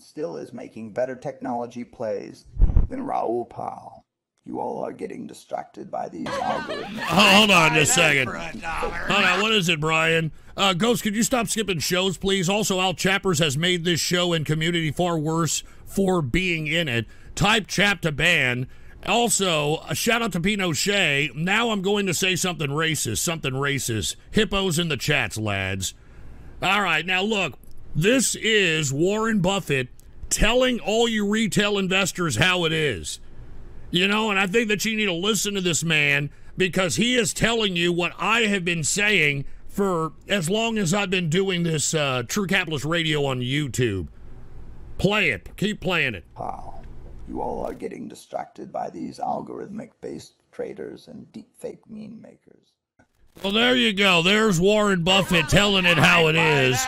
and still is making better technology plays than Raoul Pal. You all are getting distracted by these algorithms. Hold on just a second. Hold on, what is it, Brian? Ghost, could you stop skipping shows, please? Also, Al Chappers has made this show and community far worse for being in it. Type Chap to ban. Also, a shout out to Pinochet. Now I'm going to say something racist, Hippos in the chats, lads. All right, now look, this is Warren Buffett telling all you retail investors how it is. You know, and I think that you need to listen to this man, because he is telling you what I have been saying for as long as I've been doing this True Capitalist Radio on YouTube. Play it. Keep playing it. Wow. You all are getting distracted by these algorithmic-based traders and deep-fake meme makers. Well, there you go. There's Warren Buffett telling it how it is.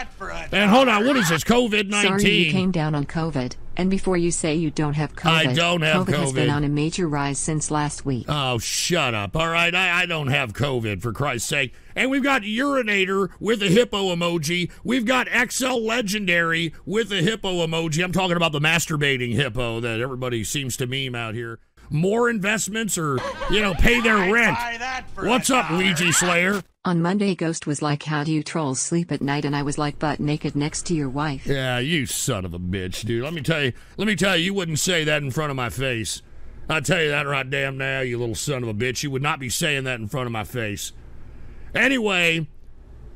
And hold on, what is this, COVID-19? Sorry you came down on COVID. And before you say you don't have COVID, I don't have COVID. COVID has been on a major rise since last week. Oh, shut up. All right, I don't have COVID, for Christ's sake. And we've got Urinator with a hippo emoji. We've got XL Legendary with a hippo emoji. I'm talking about the masturbating hippo that everybody seems to meme out here. More investments or, you know, pay their rent. What's up, Ouija Slayer? On Monday, Ghost was like, how do you trolls sleep at night? And I was like, butt naked next to your wife. Yeah, you son of a bitch, dude. Let me tell you, you wouldn't say that in front of my face. I tell you that right damn now, you little son of a bitch. You would not be saying that in front of my face. Anyway,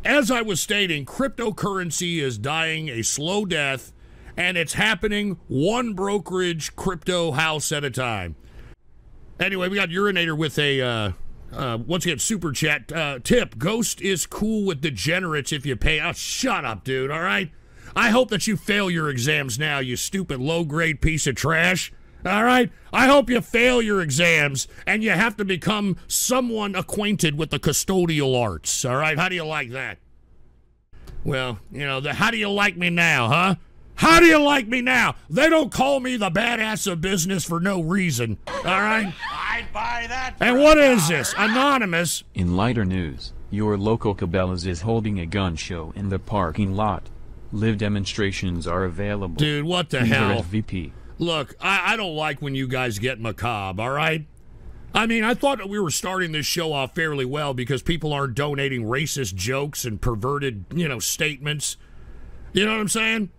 as I was stating, cryptocurrency is dying a slow death, and it's happening one brokerage crypto house at a time. Anyway, we got Urinator with a, once again, super chat tip. Ghost is cool with degenerates if you pay. Oh, shut up, dude, all right? I hope that you fail your exams now, you stupid low-grade piece of trash. All right? I hope you fail your exams and you have to become someone acquainted with the custodial arts, all right? How do you like that? Well, you know, how do you like me now, huh? How do you like me now? They don't call me the badass of business for no reason, all right? I'd buy that. And what is this? Anonymous. In lighter news, your local Cabela's is holding a gun show in the parking lot. Live demonstrations are available. Dude, what the hell? VP. Look, I don't like when you guys get macabre, all right? I mean, I thought that we were starting this show off fairly well because people aren't donating racist jokes and perverted, you know, statements. You know what I'm saying?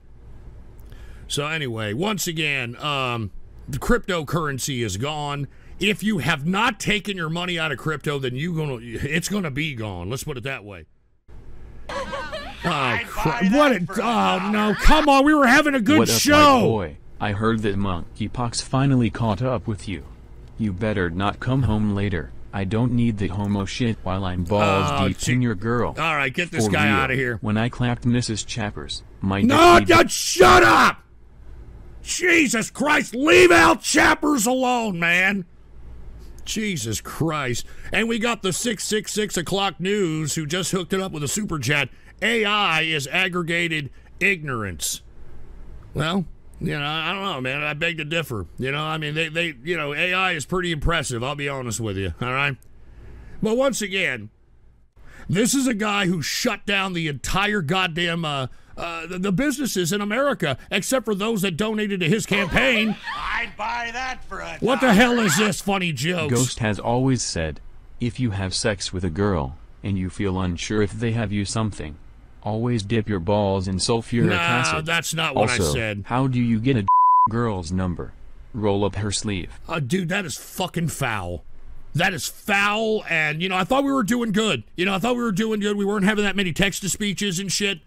So anyway, once again, the cryptocurrency is gone. If you have not taken your money out of crypto, then it's gonna be gone. Let's put it that way. Oh crap! What? Oh no! Come on, we were having a good show. Boy, I heard that monkeypox finally caught up with you. You better not come home later. I don't need the homo shit while I'm balls deep in your girl. All right, get this guy out of here. When I clapped Mrs. Chappers, my shut up! Jesus Christ, leave out Chappers alone, man. Jesus Christ. And we got the 666 o'clock news who just hooked it up with a super chat. AI is aggregated ignorance. Well, you know, I don't know, man. I beg to differ. You know, I mean, they you know, AI is pretty impressive. I'll be honest with you. All right. But once again, this is a guy who shut down the entire goddamn, the businesses in America, except for those that donated to his campaign. I'd buy that for a What the hell is this, funny jokes? Ghost has always said, if you have sex with a girl, and you feel unsure if they have you something, always dip your balls in sulfuric acid. No, that's not what I said. How do you get a girl's number? Roll up her sleeve. Dude, that is fucking foul. That is foul, and, you know, I thought we were doing good. You know, I thought we were doing good. We weren't having that many text-to-speeches and shit.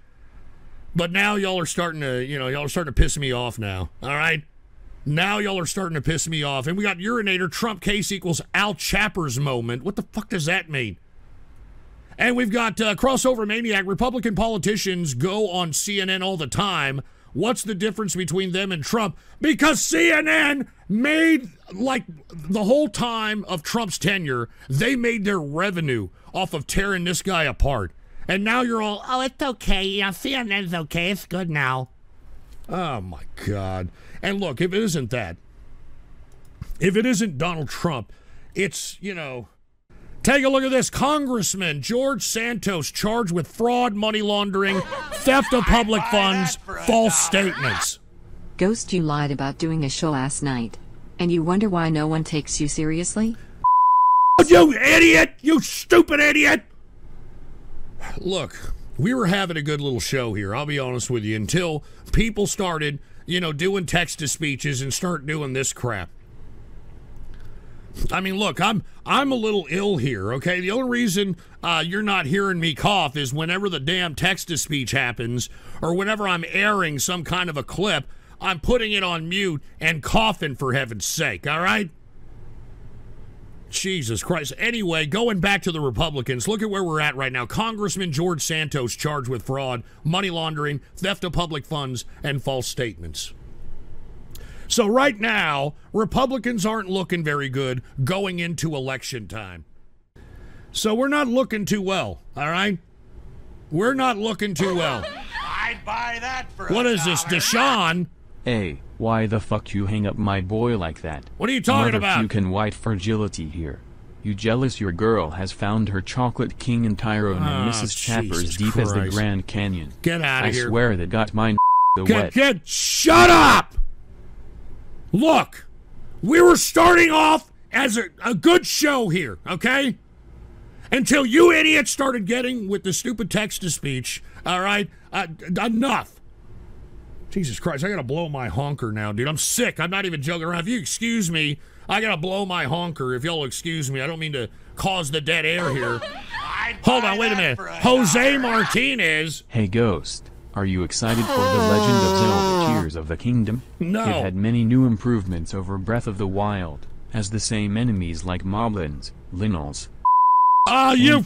But now y'all are starting to, you know, y'all are starting to piss me off now, all right? Now y'all are starting to piss me off. And we got Urinator, Trump case equals Al Chappers moment. What the fuck does that mean? And we've got Crossover Maniac, Republican politicians go on CNN all the time. What's the difference between them and Trump? Because CNN made, like, the whole time of Trump's tenure, they made their revenue off of tearing this guy apart. And now you're all, oh, it's okay. Yeah, CNN's okay. It's good now. Oh, my God. And look, if it isn't that, if it isn't Donald Trump, it's, you know, take a look at this. Congressman George Santos charged with fraud, money laundering, theft of public funds, false statements. Ghost, you lied about doing a show last night. And you wonder why no one takes you seriously? You idiot! You stupid idiot! Look, we were having a good little show here, I'll be honest with you, until people started, you know, doing text-to-speeches and start doing this crap. I mean, look, I'm a little ill here, okay? The only reason you're not hearing me cough is whenever the damn text-to-speech happens or whenever I'm airing some kind of a clip, I'm putting it on mute and coughing, for heaven's sake, all right? Jesus Christ. Anyway, going back to the Republicans, look at where we're at right now. Congressman George Santos charged with fraud, money laundering, theft of public funds, and false statements. So right now, Republicans aren't looking very good going into election time. So we're not looking too well, all right? We're not looking too well. I'd buy that for $1. What is this, Deshaun? Hey, why the fuck you hang up my boy like that? What are you talking about? You can white fragility here. You jealous your girl has found her chocolate king in Tyrone and Mrs. Chapper's deep as the Grand Canyon. Get out of here. I swear that got mine the wet. Shut up! Look, we were starting off as a good show here, okay? Until you idiots started getting with the stupid text-to-speech, all right? Enough. Jesus Christ, I gotta blow my honker now, dude. I'm sick. I'm not even joking around. If you excuse me, I gotta blow my honker. If y'all excuse me, I don't mean to cause the dead air here. Hold on, wait a minute. Jose Martinez. Hey, Ghost. Are you excited for The Legend of Zelda Tears of the Kingdom? No. It had many new improvements over Breath of the Wild, as the same enemies like Moblins, Linnels. Oh, you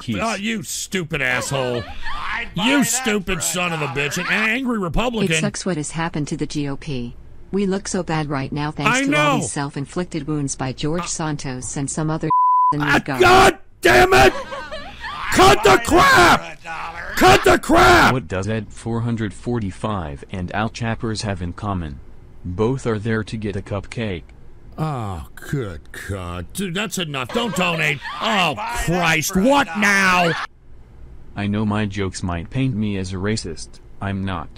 stupid asshole. You stupid son of a bitch. An angry Republican. It sucks what has happened to the GOP. We look so bad right now thanks to all these self-inflicted wounds by George Santos and some other in that guy. God damn it! Cut the crap! Cut the crap! What does Ed 445 and Al Chappers have in common? Both are there to get a cupcake. Oh, good God. Dude, that's enough. Don't donate. Oh, Christ. What now? I know my jokes might paint me as a racist. I'm not.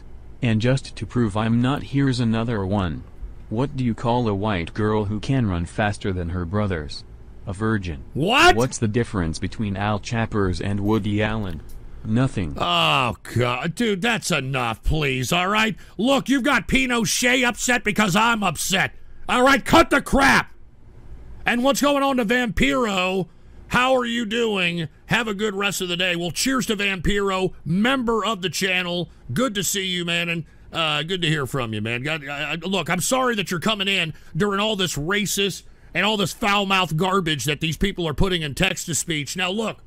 And just to prove I'm not, here's another one. What do you call a white girl who can run faster than her brothers? A virgin. What? What's the difference between Al Chappers and Woody Allen? Nothing. Oh, God. Dude, that's enough, please, all right? Look, you've got Pinochet upset because I'm upset. All right, cut the crap. And what's going on to Vampiro? How are you doing? Have a good rest of the day. Well, cheers to Vampiro, member of the channel. Good to see you, man, and good to hear from you, man. God, look, I'm sorry that you're coming in during all this racist and all this foul-mouthed garbage that these people are putting in text-to-speech. Now, look.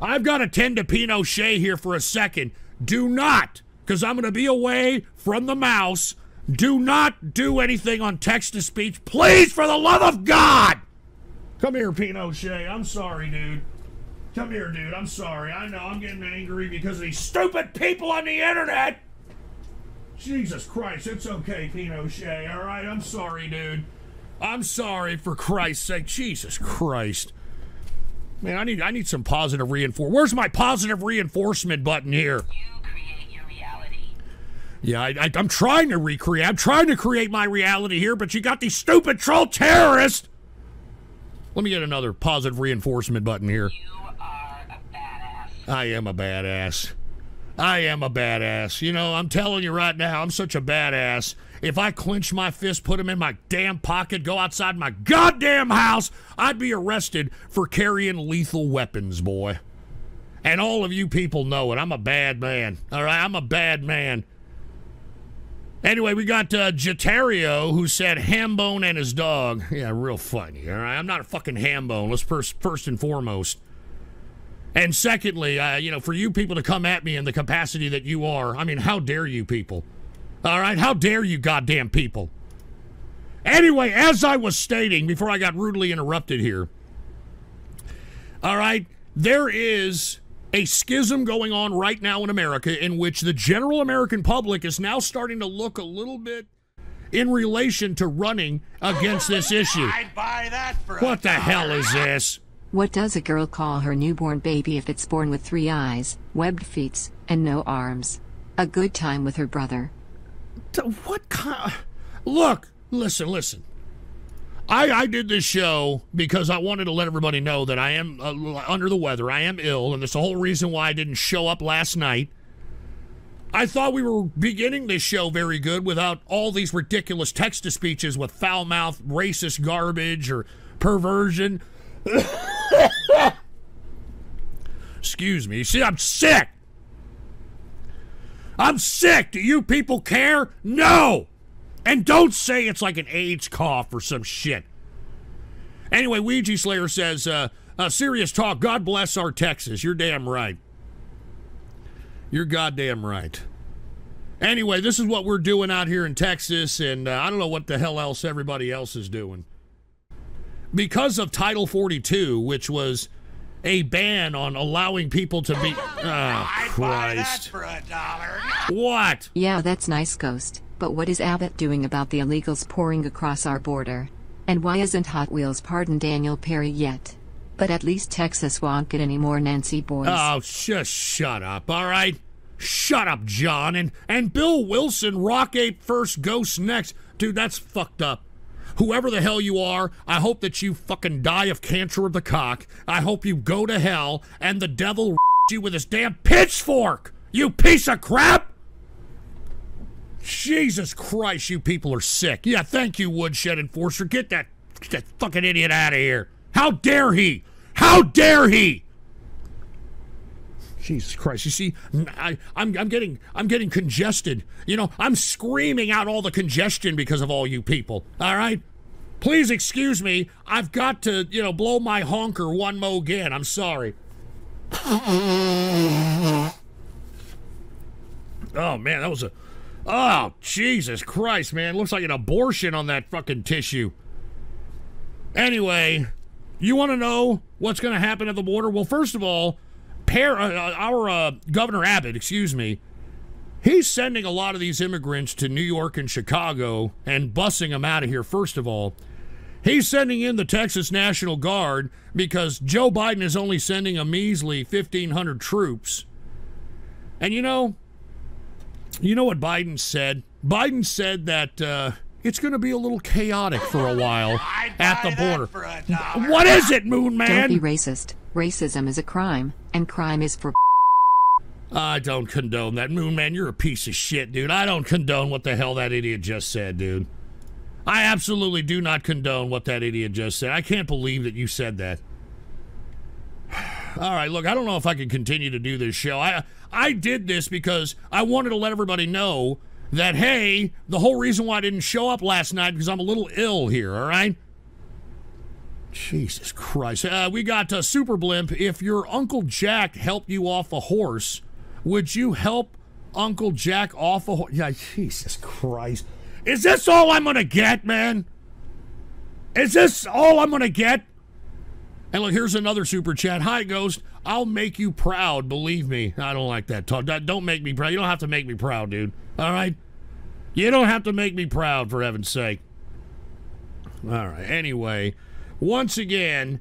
I've got to tend to Pinochet here for a second. Do not, because I'm going to be away from the mouse, do not do anything on text-to-speech. Please, for the love of God! Come here, Pinochet. I'm sorry, dude. Come here, dude. I'm sorry. I know I'm getting angry because of these stupid people on the internet. Jesus Christ, it's okay, Pinochet. All right, I'm sorry, dude. I'm sorry, for Christ's sake. Jesus Christ. Man, I need some positive reinforcement. Where's my positive reinforcement button here? You create your reality. Yeah, I'm trying to recreate. I'm trying to create my reality here, but you got these stupid troll terrorists. Let me get another positive reinforcement button here. You are a badass. I am a badass. I am a badass. You know, I'm telling you right now, I'm such a badass. If I clench my fist, put them in my damn pocket, go outside my goddamn house, I'd be arrested for carrying lethal weapons, boy. And all of you people know it. I'm a bad man. All right, I'm a bad man. Anyway, we got Jatario, who said Hambone and his dog. Yeah, real funny. All right, I'm not a fucking Hambone. Let's first and foremost. And secondly, you know, for you people to come at me in the capacity that you are, I mean, how dare you people? All right, how dare you goddamn people? Anyway, as I was stating before I got rudely interrupted here, all right, there is a schism going on right now in America in which the general American public is now starting to look a little bit in relation to running against this issue. I'd buy that for what the hell is this? What does a girl call her newborn baby if it's born with 3 eyes, webbed feet, and no arms? A good time with her brother. What kind of, Look, listen. I did this show because I wanted to let everybody know that I am under the weather. I am ill, and that's the whole reason why I didn't show up last night. I thought we were beginning this show very good without all these ridiculous text-to-speeches with foul-mouthed, racist garbage or perversion. Excuse me. You see, I'm sick. I'm sick. Do you people care? No. And don't say it's like an AIDS cough or some shit. Anyway, Ouija Slayer says, serious talk, God bless our Texas. You're damn right. You're goddamn right. Anyway, this is what we're doing out here in Texas, and I don't know what the hell else everybody else is doing. Because of Title 42, which was a ban on allowing people to be... Oh, Christ. I'd buy that for $1. What? Yeah, that's nice, Ghost. But what is Abbott doing about the illegals pouring across our border? And why isn't Hot Wheels pardoned Daniel Perry yet? But at least Texas won't get any more Nancy boys. Oh, just shut up, all right? Shut up, John. And Bill Wilson, Rock Ape first, Ghost next. Dude, that's fucked up. Whoever the hell you are, I hope that you fucking die of cancer of the cock. I hope you go to hell and the devil you with his damn pitchfork, you piece of crap! Jesus Christ, you people are sick. Yeah, thank you, Woodshed Enforcer. Get that fucking idiot out of here. How dare he? How dare he? Jesus Christ, you see, I'm getting congested. You know, I'm screaming out all the congestion because of all you people. All right? Please excuse me. I've got to, you know, blow my honker one more again. I'm sorry. Oh, man, that was a... Oh, Jesus Christ, man. Looks like an abortion on that fucking tissue. Anyway, you want to know what's going to happen at the border? Well, first of all, Governor Abbott, excuse me, he's sending a lot of these immigrants to New York and Chicago and bussing them out of here, first of all. He's sending in the Texas National Guard because Joe Biden is only sending a measly 1,500 troops. And you know what Biden said? Biden said that it's going to be a little chaotic for a while at the border. What is it, Moon Man? Don't be racist. Racism is a crime, and crime is for... I don't condone that. Moon Man, you're a piece of shit, dude. I don't condone what the hell that idiot just said, dude. I absolutely do not condone what that idiot just said. I can't believe that you said that. All right, look, I don't know if I can continue to do this show. I did this because I wanted to let everybody know that, hey, the whole reason why I didn't show up last night because I'm a little ill here, all right? Jesus Christ. We got Super Blimp. If your Uncle Jack helped you off a horse, would you help Uncle Jack off a horse? Yeah, Jesus Christ. Is this all I'm going to get, man? Is this all I'm going to get? And look, here's another super chat. Hi, Ghost. I'll make you proud. Believe me. I don't like that talk. Don't make me proud. You don't have to make me proud, dude. All right? You don't have to make me proud, for heaven's sake. All right. Anyway, once again,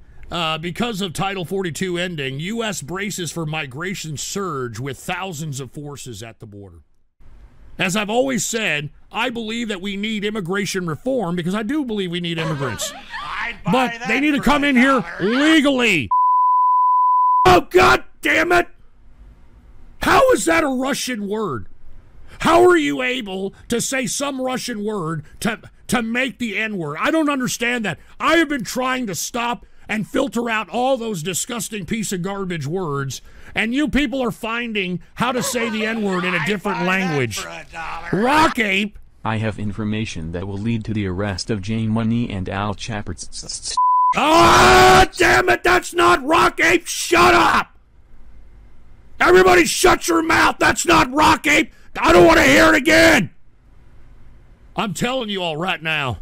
because of Title 42 ending, U.S. braces for migration surge with thousands of forces at the border. As I've always said, I believe that we need immigration reform because I do believe we need immigrants. But they need to come in here legally. Oh, God damn it. How is that a Russian word? How are you able to say some Russian word to make the N-word? I don't understand that. I have been trying to stop and filter out all those disgusting piece of garbage words, and you people are finding how to say the N-word in a different language. Rock Ape. I have information that will lead to the arrest of Jane Money and Al Chapertz. Ah, oh, damn it, that's not Rock Ape. Shut up. Everybody shut your mouth. That's not Rock Ape. I don't want to hear it again. I'm telling you all right now,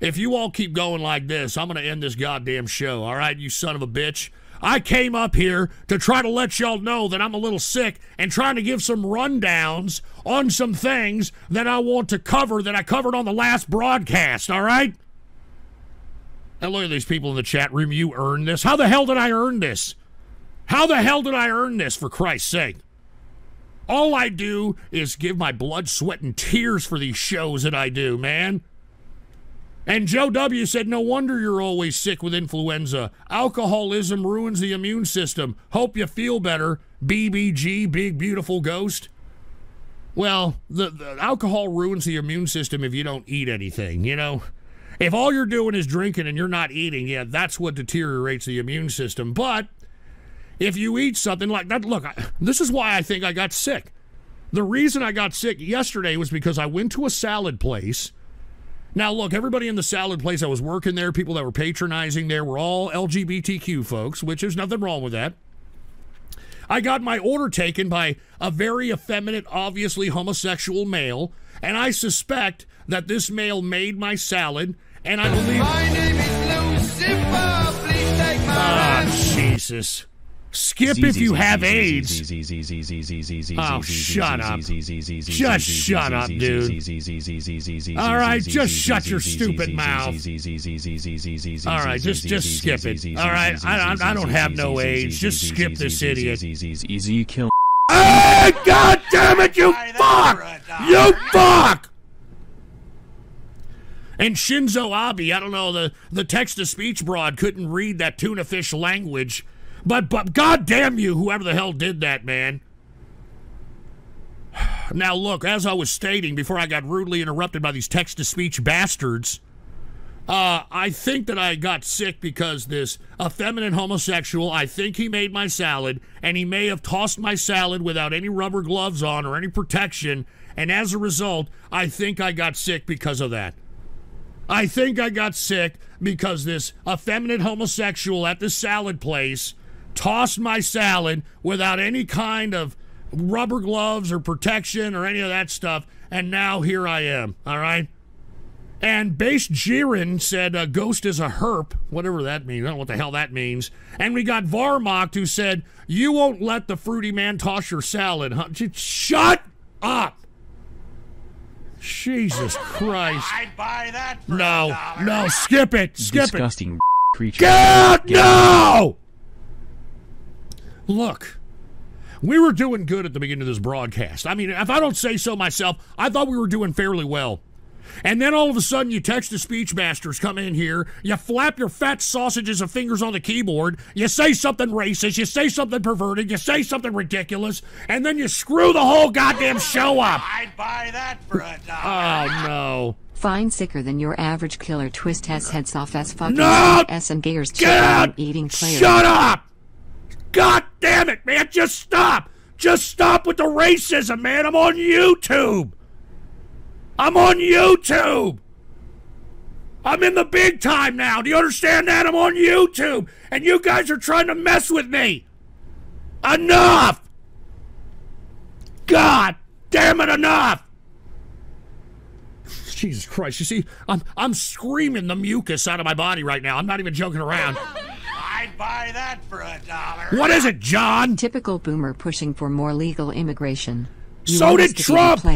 if you all keep going like this, I'm going to end this goddamn show, all right, you son of a bitch. I came up here to try to let y'all know that I'm a little sick and trying to give some rundowns on some things that I want to cover that I covered on the last broadcast, all right? And look at these people in the chat room. You earned this. How the hell did I earn this? How the hell did I earn this, for Christ's sake? All I do is give my blood, sweat, and tears for these shows that I do, man. And Joe W. said, no wonder you're always sick with influenza. Alcoholism ruins the immune system. Hope you feel better. BBG, big beautiful ghost. Well, the alcohol ruins the immune system if you don't eat anything, you know? If all you're doing is drinking and you're not eating, yeah, that's what deteriorates the immune system. But if you eat something like that, look, this is why I think I got sick. The reason I got sick yesterday was because I went to a salad place. Now, look, everybody in the salad place, I was working there, people that were patronizing there were all LGBTQ folks, which there's nothing wrong with that. I got my order taken by a very effeminate, obviously homosexual male, and I suspect that this male made my salad, and I believe... My name is Lucifer, please take my hand. Ah, Jesus. Skip if you have AIDS. Oh, shut up. Just shut up, dude. All right, just shut your stupid mouth. All right, just skip it. All right, I don't have no AIDS. Just skip this idiot. Easy kill. Hey, God damn it, you fuck! You fuck! And Shinzo Abe, I don't know, the text-to-speech broad couldn't read that tuna fish language. But God damn you, whoever the hell did that, man. Now, look, as I was stating before I got rudely interrupted by these text-to-speech bastards, I think that I got sick because this effeminate homosexual, I think he made my salad, and he may have tossed my salad without any rubber gloves on or any protection, and as a result, I think I got sick because of that. I think I got sick because this effeminate homosexual at this salad place tossed my salad without any kind of rubber gloves or protection or any of that stuff, and now here I am, all right? And Base Jiren said, a ghost is a herp, whatever that means. I don't know what the hell that means. And we got Varmocked, who said, you won't let the fruity man toss your salad, huh? Shut up! Jesus Christ. I'd buy that for $1. No, skip it, skip disgusting it. Disgusting creature. Get out, no! Look, we were doing good at the beginning of this broadcast. I mean, if I don't say so myself, I thought we were doing fairly well. And then all of a sudden, you text-to-speech masters come in here, you flap your fat sausages of fingers on the keyboard, you say something racist, you say something perverted, you say something ridiculous, and then you screw the whole goddamn show up. I'd buy that for $1. Oh, no. Fine, sicker than your average killer twist has heads off as fucking ass and gears eating players. Shut up! God damn it, man, just stop! Just stop with the racism, man, I'm on YouTube! I'm on YouTube! I'm in the big time now, do you understand that? I'm on YouTube, and you guys are trying to mess with me! Enough! God damn it, enough! Jesus Christ, you see, I'm screaming the mucus out of my body right now, I'm not even joking around. I'd buy that for $1. What is it, John? Typical boomer pushing for more legal immigration. So did Trump!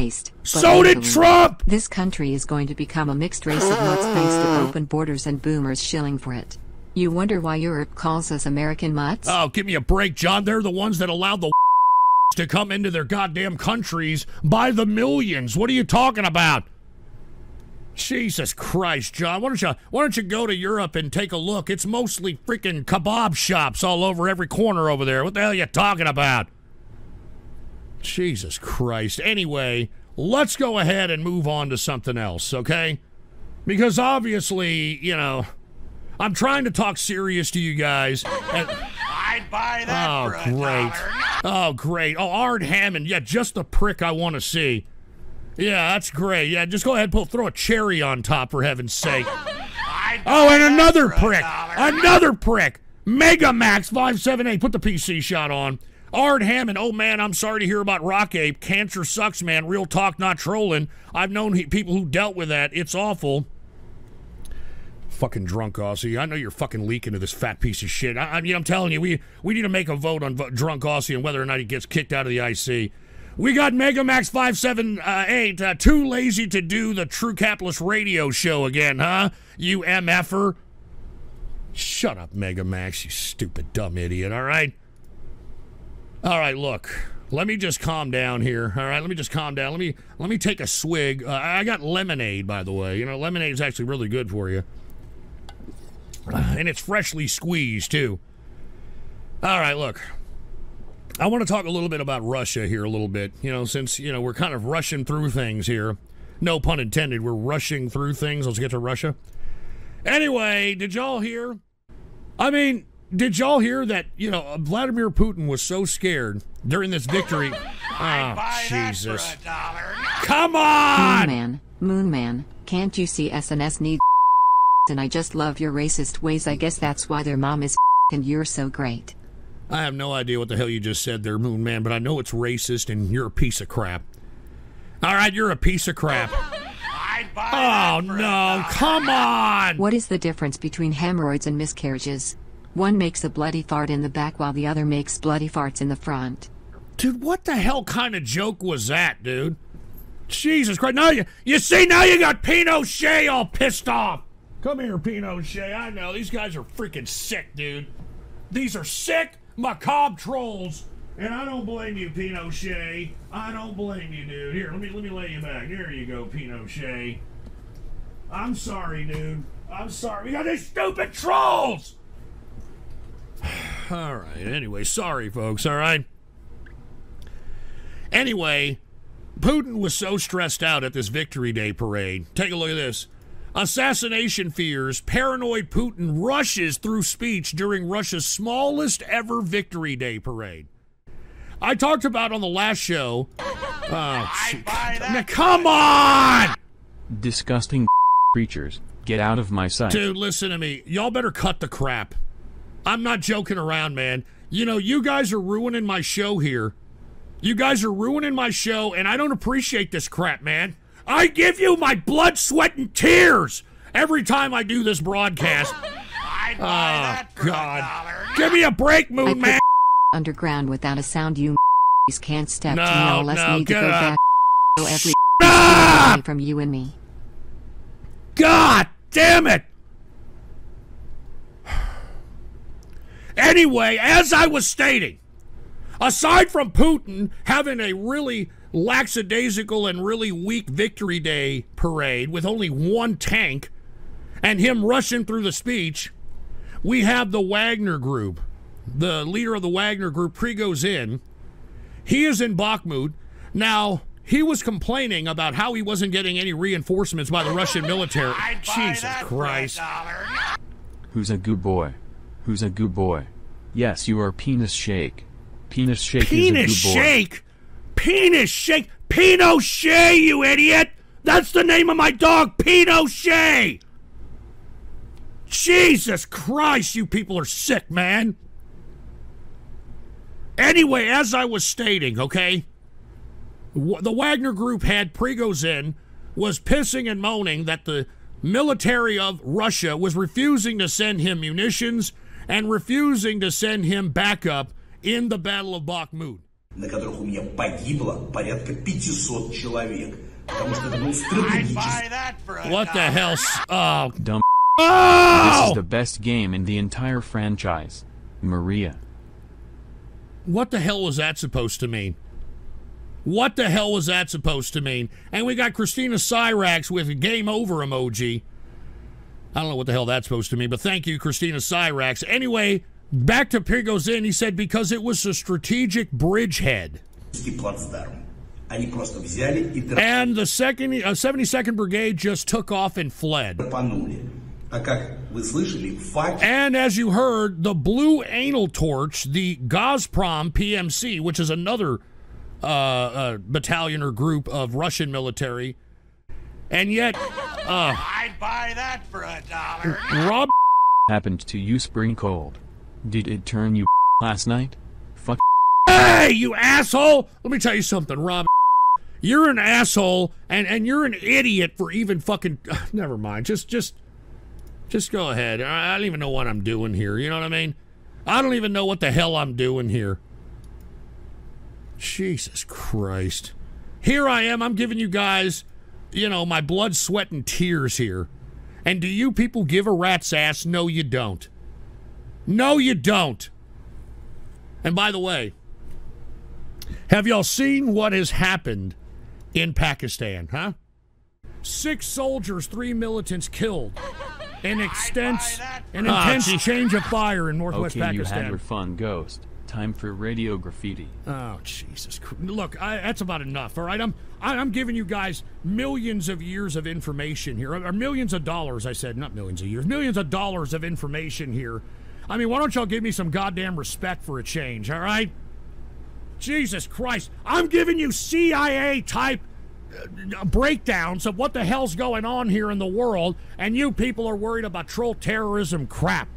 So did Trump! This country is going to become a mixed race of nuts thanks to open borders and boomers shilling for it. You wonder why Europe calls us American mutts? Oh, give me a break, John. They're the ones that allowed the to come into their goddamn countries by the millions. What are you talking about? Jesus Christ, John. Why don't you go to Europe and take a look? It's mostly freaking kebab shops all over every corner over there. What the hell are you talking about? Jesus Christ. Anyway, let's go ahead and move on to something else, okay? Because obviously, you know, I'm trying to talk serious to you guys. I'd buy that for $1. Oh, great. Oh, Ard Hammond. Yeah, just the prick I want to see. Yeah, that's great. Yeah, just go ahead and throw a cherry on top, for heaven's sake. Oh, and another prick. Another prick. Mega Max 578. Put the PC shot on. Ard Hammond, oh man, I'm sorry to hear about Rock Ape. Cancer sucks, man. Real talk, not trolling. I've known people who dealt with that. It's awful. Fucking drunk Aussie. I know you're fucking leaking to this fat piece of shit. I mean, I'm telling you, we need to make a vote on drunk Aussie and whether or not he gets kicked out of the IC. We got Megamax 578, too lazy to do the True Capitalist Radio show again, huh? You MFer. Shut up, Megamax, you stupid, dumb idiot, all right? All right, look, Let me just calm down here. All right, let me just calm down. Let me take a swig. I got lemonade, by the way. You know, lemonade is actually really good for you. And it's freshly squeezed, too. All right, look. I want to talk a little bit about Russia here a little bit. You know, since, you know, we're kind of rushing through things here. No pun intended. We're rushing through things. Let's get to Russia. Anyway, did y'all hear? I mean, did y'all hear that, you know, Vladimir Putin was so scared during this victory? Oh, Jesus. Come on! Moon man, can't you see SNS needs and I just love your racist ways. I guess that's why their mom is and you're so great. I have no idea what the hell you just said there, Moon Man, but I know it's racist and you're a piece of crap. All right, you're a piece of crap. Oh, no, come on! What is the difference between hemorrhoids and miscarriages? One makes a bloody fart in the back while the other makes bloody farts in the front. Dude, what the hell kind of joke was that, dude? Jesus Christ. Now you see, now you got Pinochet all pissed off. Come here, Pinochet. I know. These guys are freaking sick, dude. These are sick, macabre trolls. And I don't blame you, Pinochet. I don't blame you, dude. Here, let me lay you back. There you go, Pinochet. I'm sorry, dude. I'm sorry. We got these stupid trolls! All right, anyway, sorry, folks, all right? Anyway, Putin was so stressed out at this Victory Day parade. Take a look at this. Assassination fears, paranoid Putin rushes through speech during Russia's smallest ever Victory Day parade. I talked about on the last show. Now, come on! Disgusting creatures, get out of my sight. Dude, listen to me. Y'all better cut the crap. I'm not joking around, man. You know, you guys are ruining my show here. You guys are ruining my show, and I don't appreciate this crap, man. I give you my blood, sweat, and tears every time I do this broadcast. Oh, God. Give me a break, Moon Man. Underground without a sound, you can't step to me unless I need to go back to every from you and me. God damn it. Anyway, as I was stating, aside from Putin having a really lackadaisical and really weak Victory Day parade with only one tank and him rushing through the speech, we have the Wagner Group, the leader of the Wagner Group, Prigozhin. He is in Bakhmut. Now, he was complaining about how he wasn't getting any reinforcements by the Russian military. Jesus Christ. Who's a good boy? Who's a good boy? Yes, you are Penis Shake. Penis Shake penis is a good boy. Shake? Penis Shake? Pinochet, you idiot! That's the name of my dog, Pinochet! Jesus Christ, you people are sick, man. Anyway, as I was stating, okay, the Wagner Group had Prigozhin was pissing and moaning that the military of Russia was refusing to send him munitions and refusing to send him backup in the Battle of Bakhmut. I'd buy that for a what the hell? Oh, dumb. Oh! This is the best game in the entire franchise. Maria. What the hell was that supposed to mean? What the hell was that supposed to mean? And we got Christina Cyrax with a game over emoji. I don't know what the hell that's supposed to mean, but thank you, Christina Cyrax. Anyway, back to Prigozhin, he said, because it was a strategic bridgehead. And the 72nd Brigade just took off and fled. And as you heard, the blue anal torch, the Gazprom PMC, which is another battalion or group of Russian military, and yet I'd buy that for $1. Rob, happened to you spring cold? Did it turn you last night? Fuck. Hey, you asshole! Let me tell you something, Rob. You're an asshole, and you're an idiot for even fucking. Never mind. Just go ahead. I don't even know what I'm doing here. You know what I mean? I don't even know what the hell I'm doing here. Jesus Christ. Here I am. I'm giving you guys, you know, my blood, sweat, and tears here. And do you people give a rat's ass? No, you don't. No, you don't. And by the way, Have y'all seen what has happened in Pakistan, huh? 6 soldiers, 3 militants killed. An intense change of fire in northwest Pakistan. You had your fun, Ghost. Time for Radio Graffiti. Oh, Jesus Christ. Look, that's about enough, all right? I'm giving you guys millions of years of information here. Or millions of dollars, I said. Not millions of years. Millions of dollars of information here. I mean, why don't y'all give me some goddamn respect for a change, all right? Jesus Christ. I'm giving you CIA-type breakdowns of what the hell's going on here in the world, and you people are worried about troll terrorism crap.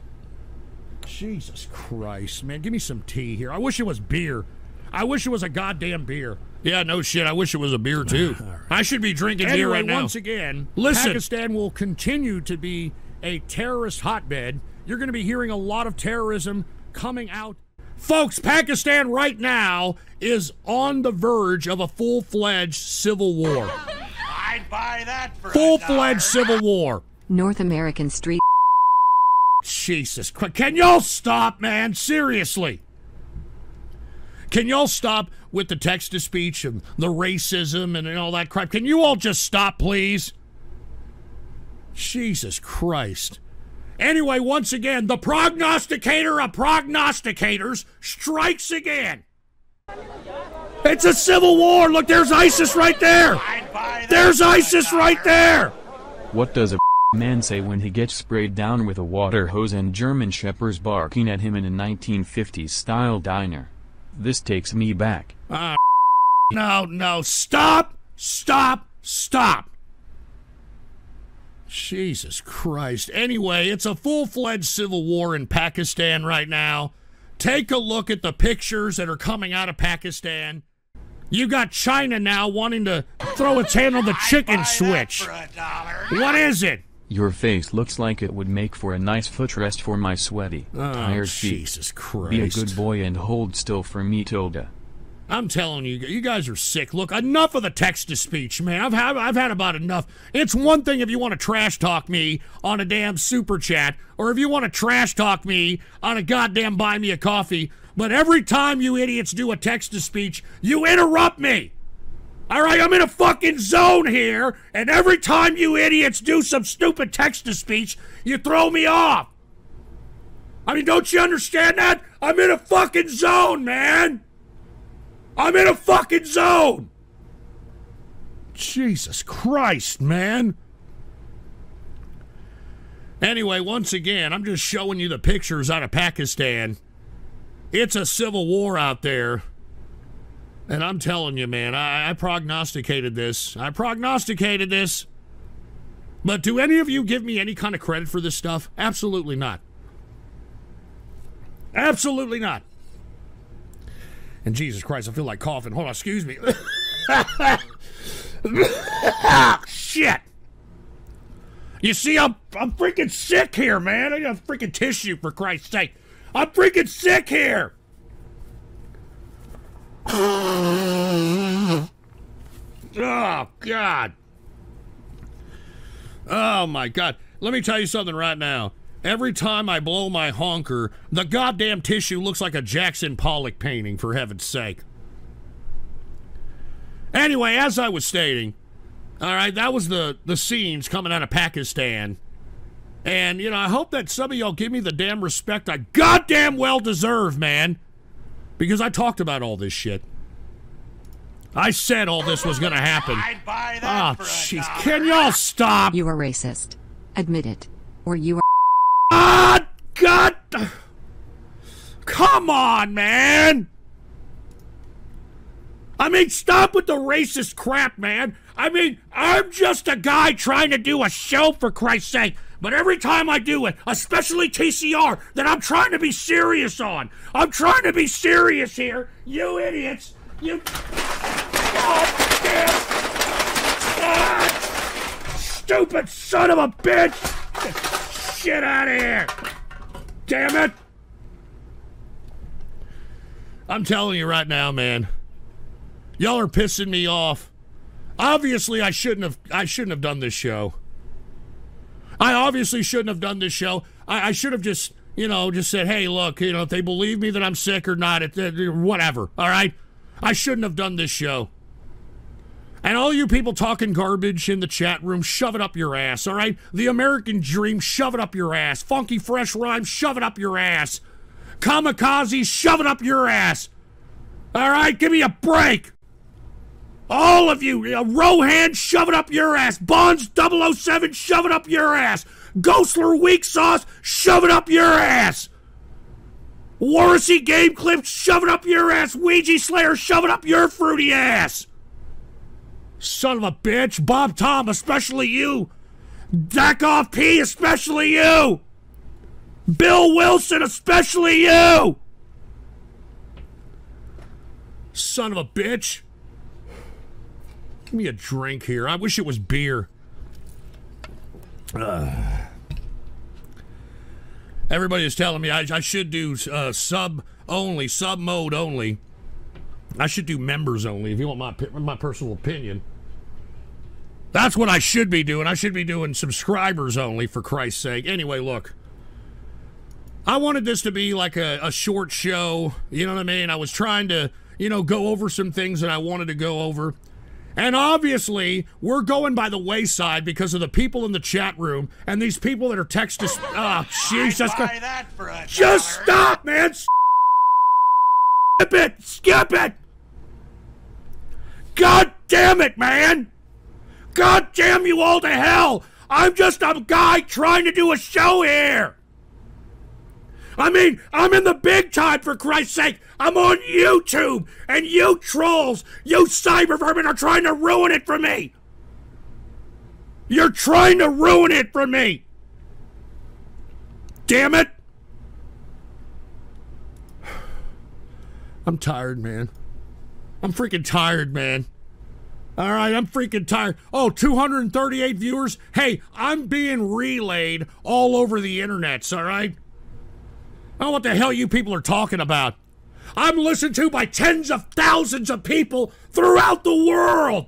Jesus Christ, man. Give me some tea here. I wish it was beer. I wish it was a goddamn beer. Yeah, no shit. I wish it was a beer, too. Right. I should be drinking beer right now. Once again, listen. Pakistan will continue to be a terrorist hotbed. You're going to be hearing a lot of terrorism coming out. Folks, Pakistan right now is on the verge of a full-fledged civil war. I'd buy that for full-fledged civil war. North American street. Jesus Christ. Can y'all stop, man? Seriously. Can y'all stop with the text-to-speech and the racism and all that crap? Can you all just stop, please? Jesus Christ. Anyway, once again, the prognosticator of prognosticators strikes again. It's a civil war. Look, there's ISIS right there. There's ISIS right there. What does a man say when he gets sprayed down with a water hose and German shepherds barking at him in a 1950s style diner? This takes me back. No, stop. Jesus Christ. Anyway, it's a full-fledged civil war in Pakistan right now. Take a look at the pictures that are coming out of Pakistan. You got China now wanting to throw its hand on the chicken switch. What is it? Your face looks like it would make for a nice footrest for my sweaty, tired feet. Jesus Christ. Be a good boy and hold still for me, Tilda. I'm telling you, you guys are sick. Look, enough of the text-to-speech, man. I've had about enough. It's one thing if you want to trash talk me on a damn super chat, or if you want to trash talk me on a goddamn buy me a coffee, but every time you idiots do a text-to-speech, you interrupt me. All right, I'm in a fucking zone here, and every time you idiots do some stupid text-to-speech, you throw me off. I mean, don't you understand that? I'm in a fucking zone, man. I'm in a fucking zone. Jesus Christ, man. Anyway, once again, I'm just showing you the pictures out of Pakistan. It's a civil war out there. And I'm telling you, man, I prognosticated this. But do any of you give me any kind of credit for this stuff? Absolutely not. Absolutely not. And Jesus Christ, I feel like coughing. Hold on, excuse me. Shit. You see, I'm freaking sick here, man. I got a freaking tissue, for Christ's sake. I'm freaking sick here. Oh, God. Oh, my God. Let me tell you something right now. Every time I blow my honker, the goddamn tissue looks like a Jackson Pollock painting, for heaven's sake. Anyway, as I was stating, all right, that was the scenes coming out of Pakistan. And, you know, I hope that some of y'all give me the damn respect I goddamn well deserve, man. Because I talked about all this shit. I said all this was going to happen. I'd buy that for a dollar. Can y'all stop? You are racist. Admit it. Or you are... God! Come on, man! I mean, stop with the racist crap, man. I mean, I'm just a guy trying to do a show, for Christ's sake. But every time I do it, especially TCR, that I'm trying to be serious on. I'm trying to be serious here. You idiots. You... Oh, damn. Ah, stupid son of a bitch! Get out of here! Damn it! I'm telling you right now, man. Y'all are pissing me off. Obviously, I shouldn't have done this show. I obviously shouldn't have done this show. I should have just, you know, just said, hey, look, you know, if they believe me that I'm sick or not, whatever. All right. I shouldn't have done this show. And all you people talking garbage in the chat room, shove it up your ass, all right? The American Dream, shove it up your ass. Funky Fresh Rhyme, shove it up your ass. Kamikaze, shove it up your ass. All right, give me a break. All of you, Rohan, shove it up your ass. Bonds 007, shove it up your ass. Ghostler Weak Sauce, shove it up your ass. Warrissy Game Clip, shove it up your ass. Ouija Slayer, shove it up your fruity ass. Son of a bitch. Bob Tom, especially you. Deck Off P, especially you. Bill Wilson, especially you. Son of a bitch. Give me a drink here. I wish it was beer. Everybody is telling me I should do sub only, sub mode only. I should do members only, if you want my personal opinion. That's what I should be doing. I should be doing subscribers only, for Christ's sake. Anyway, look. I wanted this to be like a short show. You know what I mean? I was trying to, you know, go over some things that I wanted to go over. And obviously, we're going by the wayside because of the people in the chat room and these people that are texting us. Oh, Jesus. Just stop, man. Skip it. Skip it. God damn it, man. God damn you all to hell. I'm just a guy trying to do a show here. I mean, I'm in the big time, for Christ's sake. I'm on YouTube, and you trolls, you cyber vermin are trying to ruin it for me. You're trying to ruin it for me. Damn it. I'm tired, man. I'm freaking tired, man. All right, I'm freaking tired. Oh, 238 viewers. Hey, I'm being relayed all over the internets, all right? I don't know what the hell you people are talking about. I'm listened to by tens of thousands of people throughout the world.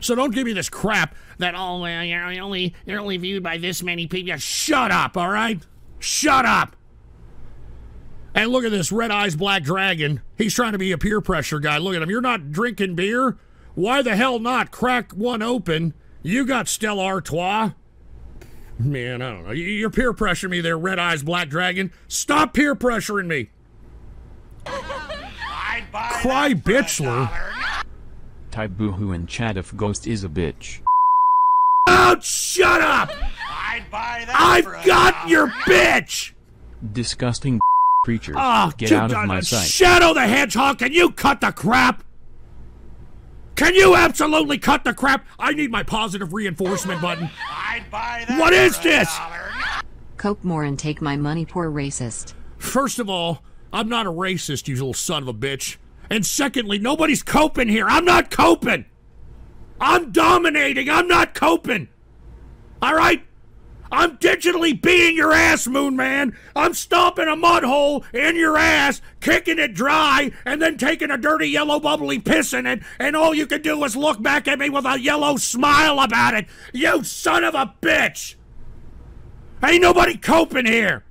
So don't give me this crap that, oh, well, you're only viewed by this many people. Shut up, all right? Shut up. And look at this Red Eyes Black Dragon. He's trying to be a peer pressure guy. Look at him. You're not drinking beer? Why the hell not? Crack one open. You got Stella Artois. Man, I don't know. You're peer pressuring me there, Red Eyes Black Dragon. Stop peer pressuring me. Cry bitchler. Type boohoo in chat if Ghost is a bitch. Oh, shut up! I've got your bitch! Disgusting creature. Oh, get out of my sight. Shadow the Hedgehog, can you cut the crap? Can you absolutely cut the crap? I need my positive reinforcement button. I'd buy that. What is this? Coke more and take my money, poor racist. First of all, I'm not a racist, you little son of a bitch. And secondly, nobody's coping here. I'm not coping. I'm dominating. I'm not coping. All right? I'm digitally beating your ass, Moon Man. I'm stomping a mud hole in your ass, kicking it dry, and then taking a dirty yellow bubbly piss in it, and all you can do is look back at me with a yellow smile about it. You son of a bitch! Ain't nobody coping here!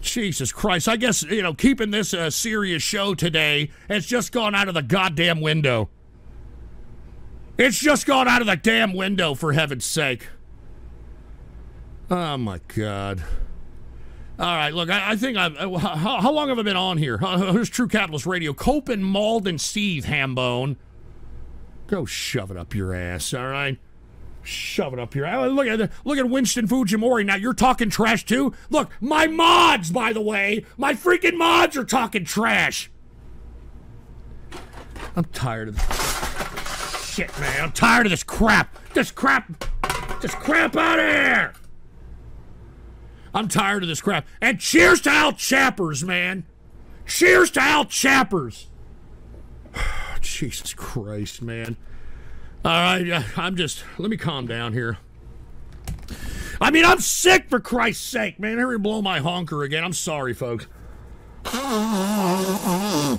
Jesus Christ, I guess, you know, keeping this a serious show today has just gone out of the goddamn window. It's just gone out of the damn window, for heaven's sake. Oh, my God. All right, look, I think I've... How long have I been on here? Here's True Capitalist Radio. Cope and mauled and seethe, Hambone. Go shove it up your ass, all right? Shove it up your ass. Look at Winston Fujimori. Now, you're talking trash, too? Look, my mods, by the way. My freaking mods are talking trash. I'm tired of this shit, man. I'm tired of this crap. This crap out of here. I'm tired of this crap. And cheers to Al Chappers, man. Cheers to Al Chappers. Jesus Christ, man. All right, I'm just... Let me calm down here. I mean, I'm sick, for Christ's sake, man. Here we blow my honker again. I'm sorry, folks. All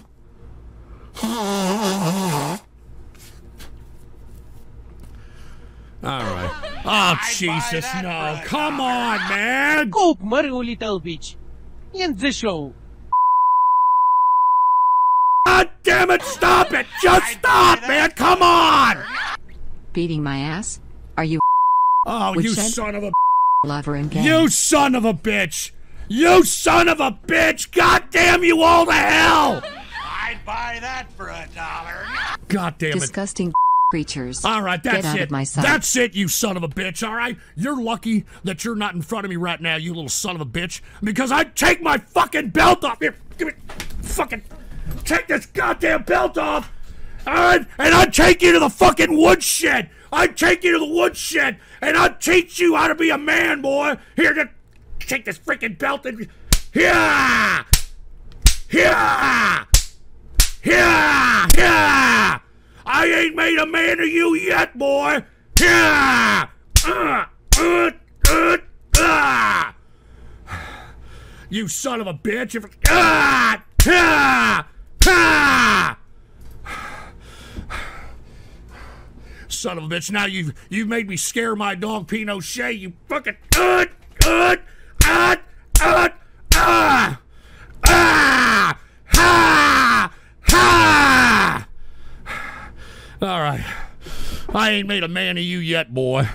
right. Oh, Jesus, no. Come on, man. Coke, Mario Little Bitch. End the show. damn it, stop it! Just stop, man! Come on! Beating my ass? Are you? Oh, you son of a lover and gang. You son of a bitch! You son of a bitch! God damn you all to hell! I'd buy that for $1. God damn it! Disgusting creatures. All right, that's it. Get out of my sight. That's it, you son of a bitch. All right, you're lucky that you're not in front of me right now, you little son of a bitch, because I'd take my fucking belt off. Here, give me, fucking, take this goddamn belt off. All right, and I'd take you to the fucking woodshed. I'd take you to the woodshed, and I'd teach you how to be a man, boy. Here, just take this freaking belt and yeah, yeah, yeah, yeah. I ain't made a man of you yet, boy. Yeah. You son of a bitch! If son of a bitch! Now you've made me scare my dog Pinochet. You fucking all right, I ain't made a man of you yet, boy.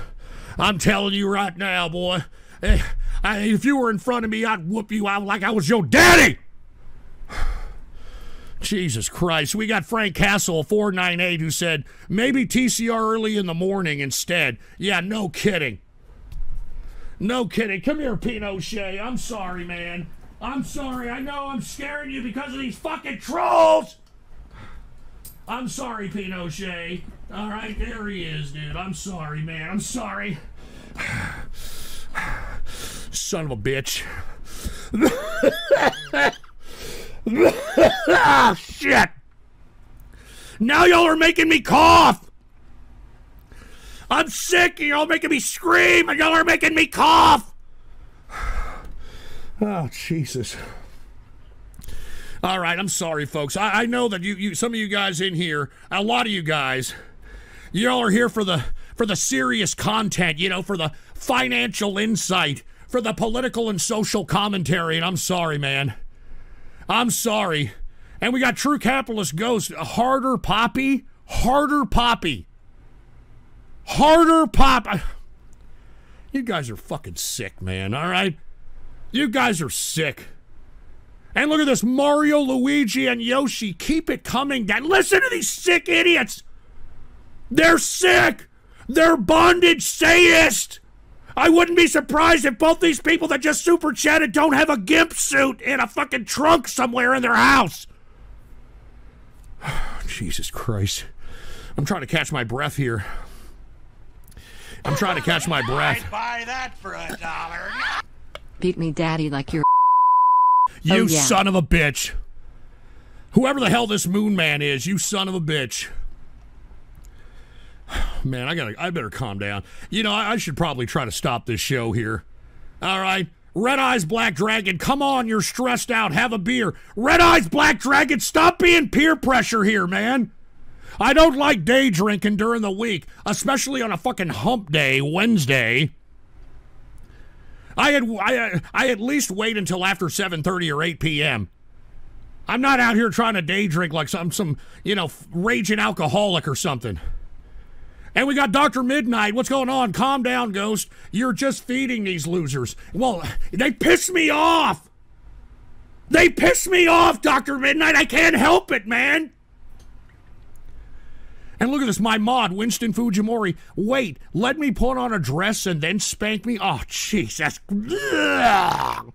I'm telling you right now, boy. If you were in front of me, I'd whoop you out like I was your daddy. Jesus Christ. We got Frank Castle, 498, who said, maybe TCR early in the morning instead. Yeah, no kidding. No kidding. Come here, Pinochet. I'm sorry, man. I'm sorry. I know I'm scaring you because of these fucking trolls. I'm sorry, Pinochet. All right, there he is, dude. I'm sorry, man. I'm sorry. Son of a bitch. Oh, shit. Now y'all are making me cough. I'm sick, and y'all making me scream, and y'all are making me cough. Oh, Jesus. All right, I'm sorry, folks. I know that you some of you guys in here, a lot of you guys, y'all are here for the serious content, you know, for the financial insight, for the political and social commentary, and I'm sorry, man. I'm sorry. And we got True Capitalist Ghost, harder poppy, harder poppy. Harder pop. You guys are fucking sick, man, all right? You guys are sick. And look at this, Mario, Luigi, and Yoshi. Keep it coming down. Listen to these sick idiots. They're sick. They're bondage sadists. I wouldn't be surprised if both these people that just super chatted don't have a gimp suit in a fucking trunk somewhere in their house. Jesus Christ. I'm trying to catch my breath here. I'm trying to catch my breath. I'd buy that for $1. Beat me, daddy, like you're... You son of a bitch. Whoever the hell this moon man is, you son of a bitch. Man, I better calm down. You know, I should probably try to stop this show here. All right. Red Eyes Black Dragon, come on, you're stressed out. Have a beer. Red Eyes Black Dragon, stop being peer pressure here, man. I don't like day drinking during the week, especially on a fucking hump day, Wednesday. I at least wait until after 7:30 or 8 p.m. I'm not out here trying to day drink like some you know, raging alcoholic or something. And we got Dr. Midnight. What's going on? Calm down, Ghost. You're just feeding these losers. Well, they piss me off. They piss me off, Dr. Midnight. I can't help it, man. And look at this, my mod, Winston Fujimori. Wait, let me put on a dress and then spank me? Oh, Jesus. Ugh.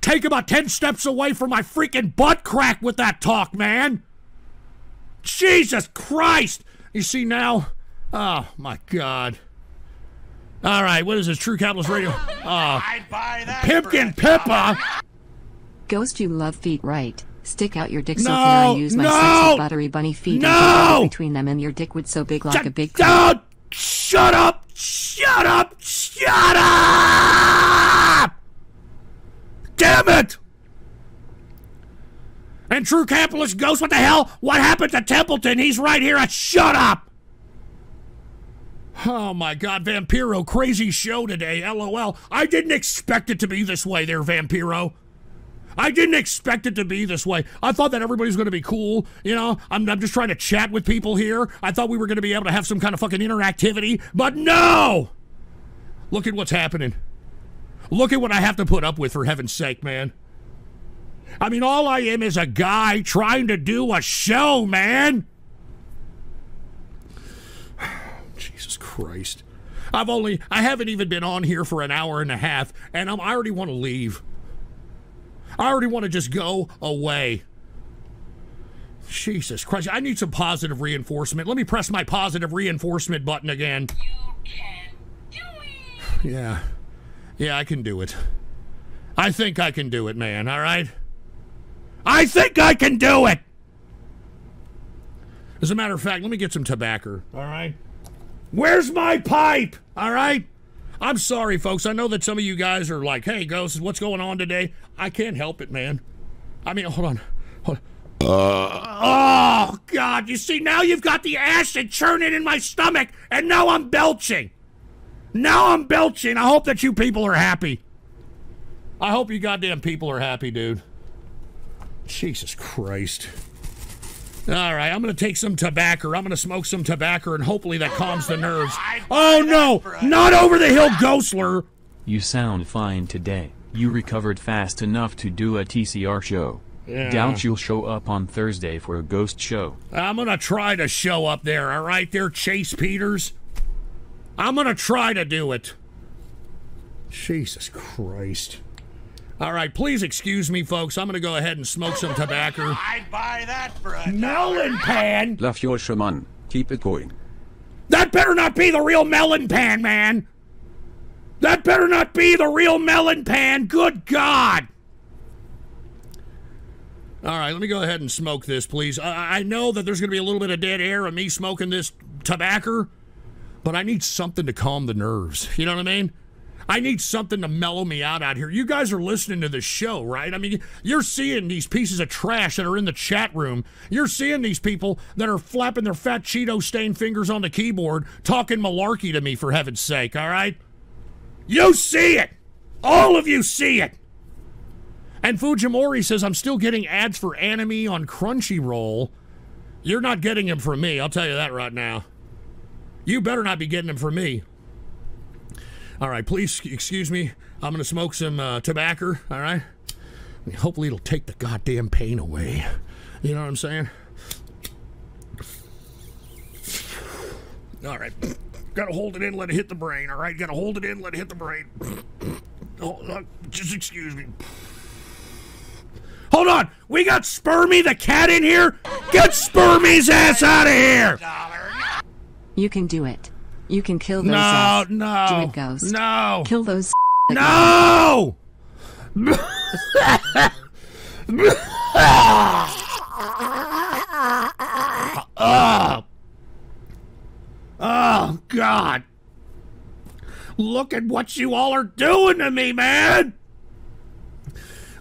Take about 10 steps away from my freaking butt crack with that talk, man. Jesus Christ. You see now? Oh, my God. All right, what is this, True Capitalist Radio? I'd buy that Pimpkin Pippa. Ghost, you love feet, right? Stick out your dick so I use my sexy buttery bunny feet and between them and your dick would so big like a big cow. Shut up! Shut up! Shut up! Damn it! And True Capitalist Ghost, what the hell? What happened to Templeton? He's right here. Shut up! Oh my God, Vampiro, crazy show today, LOL. I didn't expect it to be this way there, Vampiro. I didn't expect it to be this way. I thought that everybody was going to be cool. You know, I'm just trying to chat with people here. I thought we were going to be able to have some kind of fucking interactivity, but no! Look at what's happening. Look at what I have to put up with, for heaven's sake, man. I mean, all I am is a guy trying to do a show, man. Jesus Christ. I haven't even been on here for an hour and a half, and I already want to leave. I already want to just go away. Jesus Christ. I need some positive reinforcement. Let me press my positive reinforcement button again. You can do it. Yeah. Yeah, I can do it. I think I can do it, man, all right? I think I can do it! As a matter of fact, let me get some tobacco, all right? Where's my pipe, all right? I'm sorry, folks. I know that some of you guys are like, hey, Ghost, what's going on today? I can't help it, man. I mean, hold on. Oh, God, you see, now you've got the acid churning in my stomach, and now I'm belching. I hope that you people are happy. I hope you goddamn people are happy, dude. Jesus Christ. All right, I'm going to take some tobacco. I'm going to smoke some tobacco, and hopefully that calms the nerves. Oh, no! Not over the hill, Ghostler! You sound fine today. You recovered fast enough to do a TCR show. Yeah. Doubt you'll show up on Thursday for a ghost show. I'm going to try to show up there, all right there, Chase Peters? I'm going to try to do it. Jesus Christ. All right, please excuse me, folks. I'm going to go ahead and smoke some tobacco. I'd buy that for a melon pan. Love your shaman. Keep it going. That better not be the real melon pan, man. That better not be the real melon pan. Good God. All right, let me go ahead and smoke this, please. I know that there's going to be a little bit of dead air of me smoking this tobacco, but I need something to calm the nerves. You know what I mean? I need something to mellow me out here. You guys are listening to this show, right? I mean, you're seeing these pieces of trash that are in the chat room. You're seeing these people that are flapping their fat Cheeto-stained fingers on the keyboard talking malarkey to me, for heaven's sake, all right? You see it! All of you see it! And Fujimori says, I'm still getting ads for anime on Crunchyroll. You're not getting them from me, I'll tell you that right now. You better not be getting them from me. All right, please excuse me. I'm going to smoke some tobacco, all right? I mean, hopefully it'll take the goddamn pain away. You know what I'm saying? All right. Got to hold it in, let it hit the brain, all right? Got to hold it in, let it hit the brain. Oh, just excuse me. Hold on. We got Spermy the cat in here. Get Spermy's ass out of here. You can do it. You can kill those. No. Do it, Ghost. No. Kill those. No. Oh, God. Look at what you all are doing to me, man.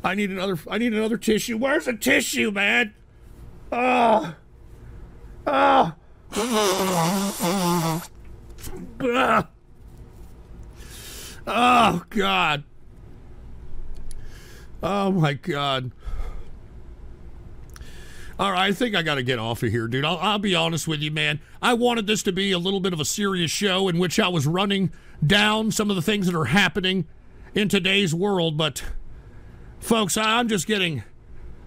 I need another tissue. Where's the tissue, man? Oh, God. Oh, my God. All right, I think I got to get off of here, dude. I'll be honest with you, man. I wanted this to be a little bit of a serious show in which I was running down some of the things that are happening in today's world, but, folks, I'm just getting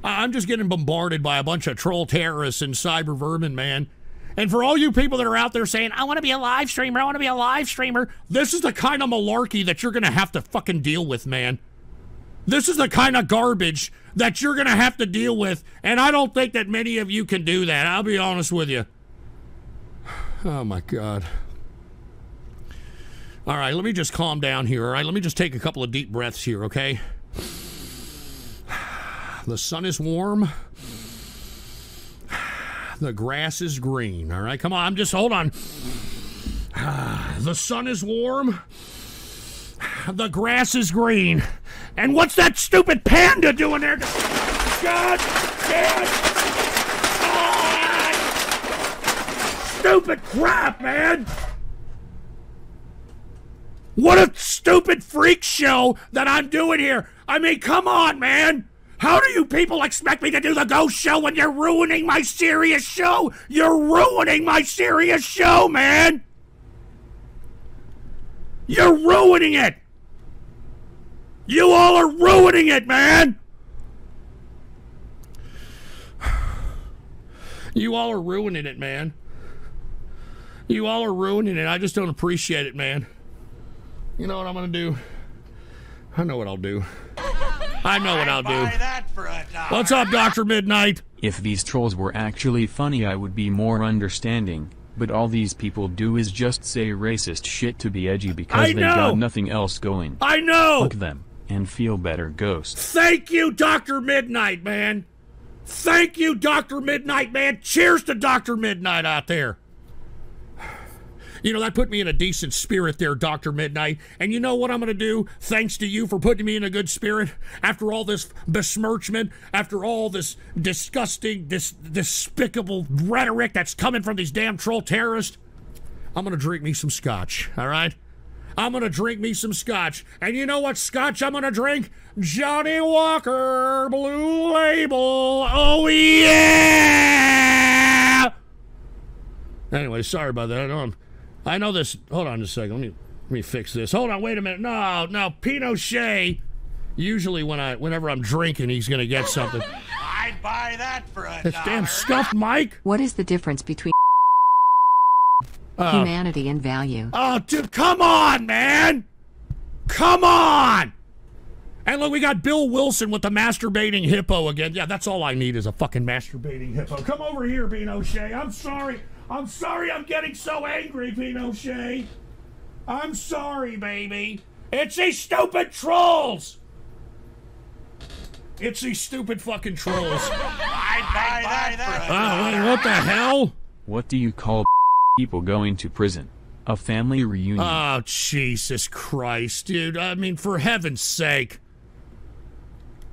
bombarded by a bunch of troll terrorists and cyber vermin, man. And for all you people that are out there saying, I want to be a live streamer, I want to be a live streamer, this is the kind of malarkey that you're going to have to fucking deal with, man. This is the kind of garbage that you're going to have to deal with, and I don't think that many of you can do that. I'll be honest with you. Oh, my God. All right, let me just calm down here, all right? Let me just take a couple of deep breaths here, okay? The sun is warm. The grass is green, all right? Come on, hold on. The sun is warm. The grass is green. And what's that stupid panda doing there? God damn it! Ah! Stupid crap, man! What a stupid freak show that I'm doing here. I mean, come on, man! How do you people expect me to do the ghost show when you're ruining my serious show? You're ruining my serious show, man! You're ruining it! You all are ruining it, man! You all are ruining it, man. You all are ruining it. I just don't appreciate it, man. You know what I'm going to do? I know what I'll do. I know what I'll do. What's up, Dr. Midnight? If these trolls were actually funny, I would be more understanding. But all these people do is just say racist shit to be edgy because they've got nothing else going. I know! Fuck them, and feel better, Ghost. Thank you, Dr. Midnight, man. Thank you, Dr. Midnight, man. Cheers to Dr. Midnight out there. You know, that put me in a decent spirit there, Dr. Midnight. And you know what I'm going to do? Thanks to you for putting me in a good spirit. After all this besmirchment, after all this disgusting, despicable rhetoric that's coming from these damn troll terrorists, I'm going to drink me some scotch, all right? I'm going to drink me some scotch. And you know what scotch I'm going to drink? Johnny Walker Blue Label. Oh, yeah! Anyway, sorry about that. I know this. Hold on just a second. Let me fix this. Hold on. Wait a minute. No. Pinochet. Usually, whenever I'm drinking, he's gonna get something. I'd buy that for a dollar. Damn scuffed mic. What is the difference between humanity and value? Oh, dude, come on, man. Come on. And look, we got Bill Wilson with the masturbating hippo again. Yeah, that's all I need is a fucking masturbating hippo. Come over here, Pinochet. I'm sorry. I'm sorry I'm getting so angry, Pinochet. I'm sorry, baby. It's these stupid trolls. It's these stupid fucking trolls. I'd buy that. What the hell? What do you call people going to prison? A family reunion. Oh, Jesus Christ, dude. I mean, for heaven's sake.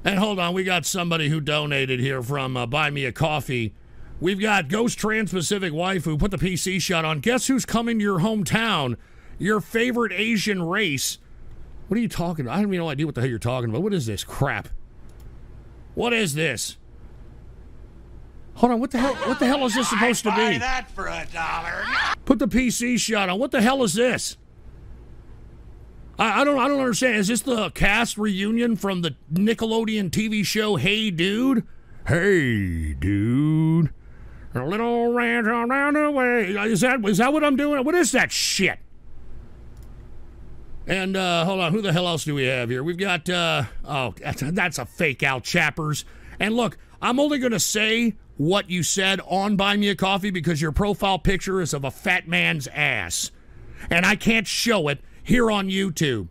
And hold on, we got somebody who donated here from Buy Me a Coffee. We've got Ghost Trans-Pacific Waifu put the PC shot on. Guess who's coming to your hometown? Your favorite Asian race. What are you talking about? I have no idea what the hell you're talking about. What is this crap? What is this? Hold on, what the hell is this supposed to be? I'd buy that for a dollar. Put the PC shot on. What the hell is this? I don't understand. Is this the cast reunion from the Nickelodeon TV show Hey Dude? Hey Dude. A little ranch around the way. Is that what I'm doing? What is that shit? And hold on, who the hell else do we have here? We've got oh, that's a fake out, chappers. And look, I'm only gonna say what you said on Buy Me a Coffee because your profile picture is of a fat man's ass, and I can't show it here on YouTube.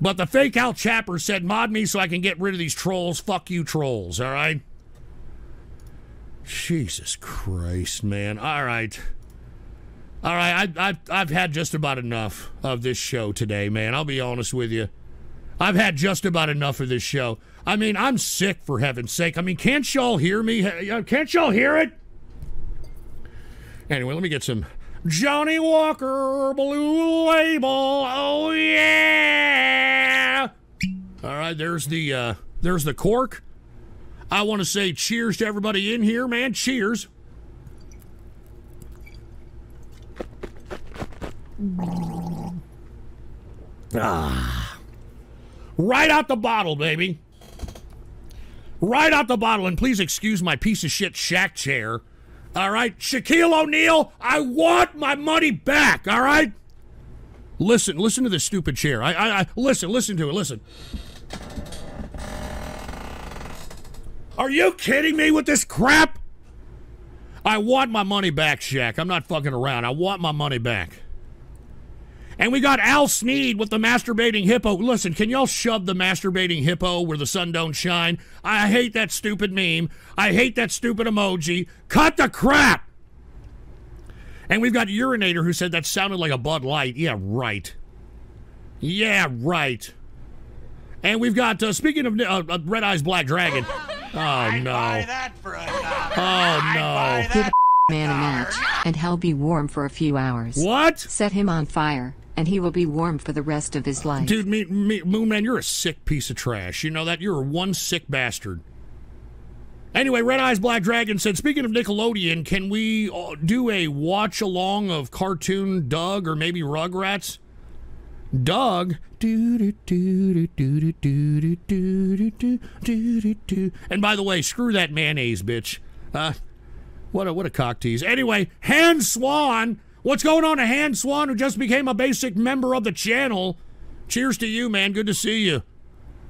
But the fake out chapper said, mod me so I can get rid of these trolls. Fuck you trolls, all right? Jesus Christ, man. All right. All right, I've had just about enough of this show today, man. I'll be honest with you. I've had just about enough of this show. I mean, I'm sick, for heaven's sake. I mean, can't y'all hear me? Can't y'all hear it? Anyway, let me get some Johnny Walker Blue Label. Oh, yeah. All right, there's the cork. I want to say cheers to everybody in here, man. Cheers. Ah. Right out the bottle, baby. Right out the bottle. And please excuse my piece of shit shack chair. All right, Shaquille O'Neal, I want my money back, all right? Listen to this stupid chair. Listen to it, listen. Are you kidding me with this crap? I want my money back, Shaq. I'm not fucking around. I want my money back. And we got Al Snead with the masturbating hippo. Listen, can y'all shove the masturbating hippo where the sun don't shine? I hate that stupid meme. I hate that stupid emoji. Cut the crap! And we've got Urinator who said that sounded like a Bud Light. Yeah, right. Yeah, right. And we've got, speaking of Red Eyes Black Dragon. Oh, no. I'd buy that for a dollar. Oh, no. Give a man a match, and hell be warm for a few hours. What? Set him on fire. and he will be warm for the rest of his life. Dude, Moon Man, you're a sick piece of trash. You know that? You're one sick bastard. Anyway, Red Eyes Black Dragon said, speaking of Nickelodeon, can we do a watch-along of Cartoon Doug or maybe Rugrats? Doug. And by the way, screw that mayonnaise, bitch. What a cock tease. Anyway, Han Swan. What's going on to Han Swan, who just became a basic member of the channel? Cheers to you, man. Good to see you.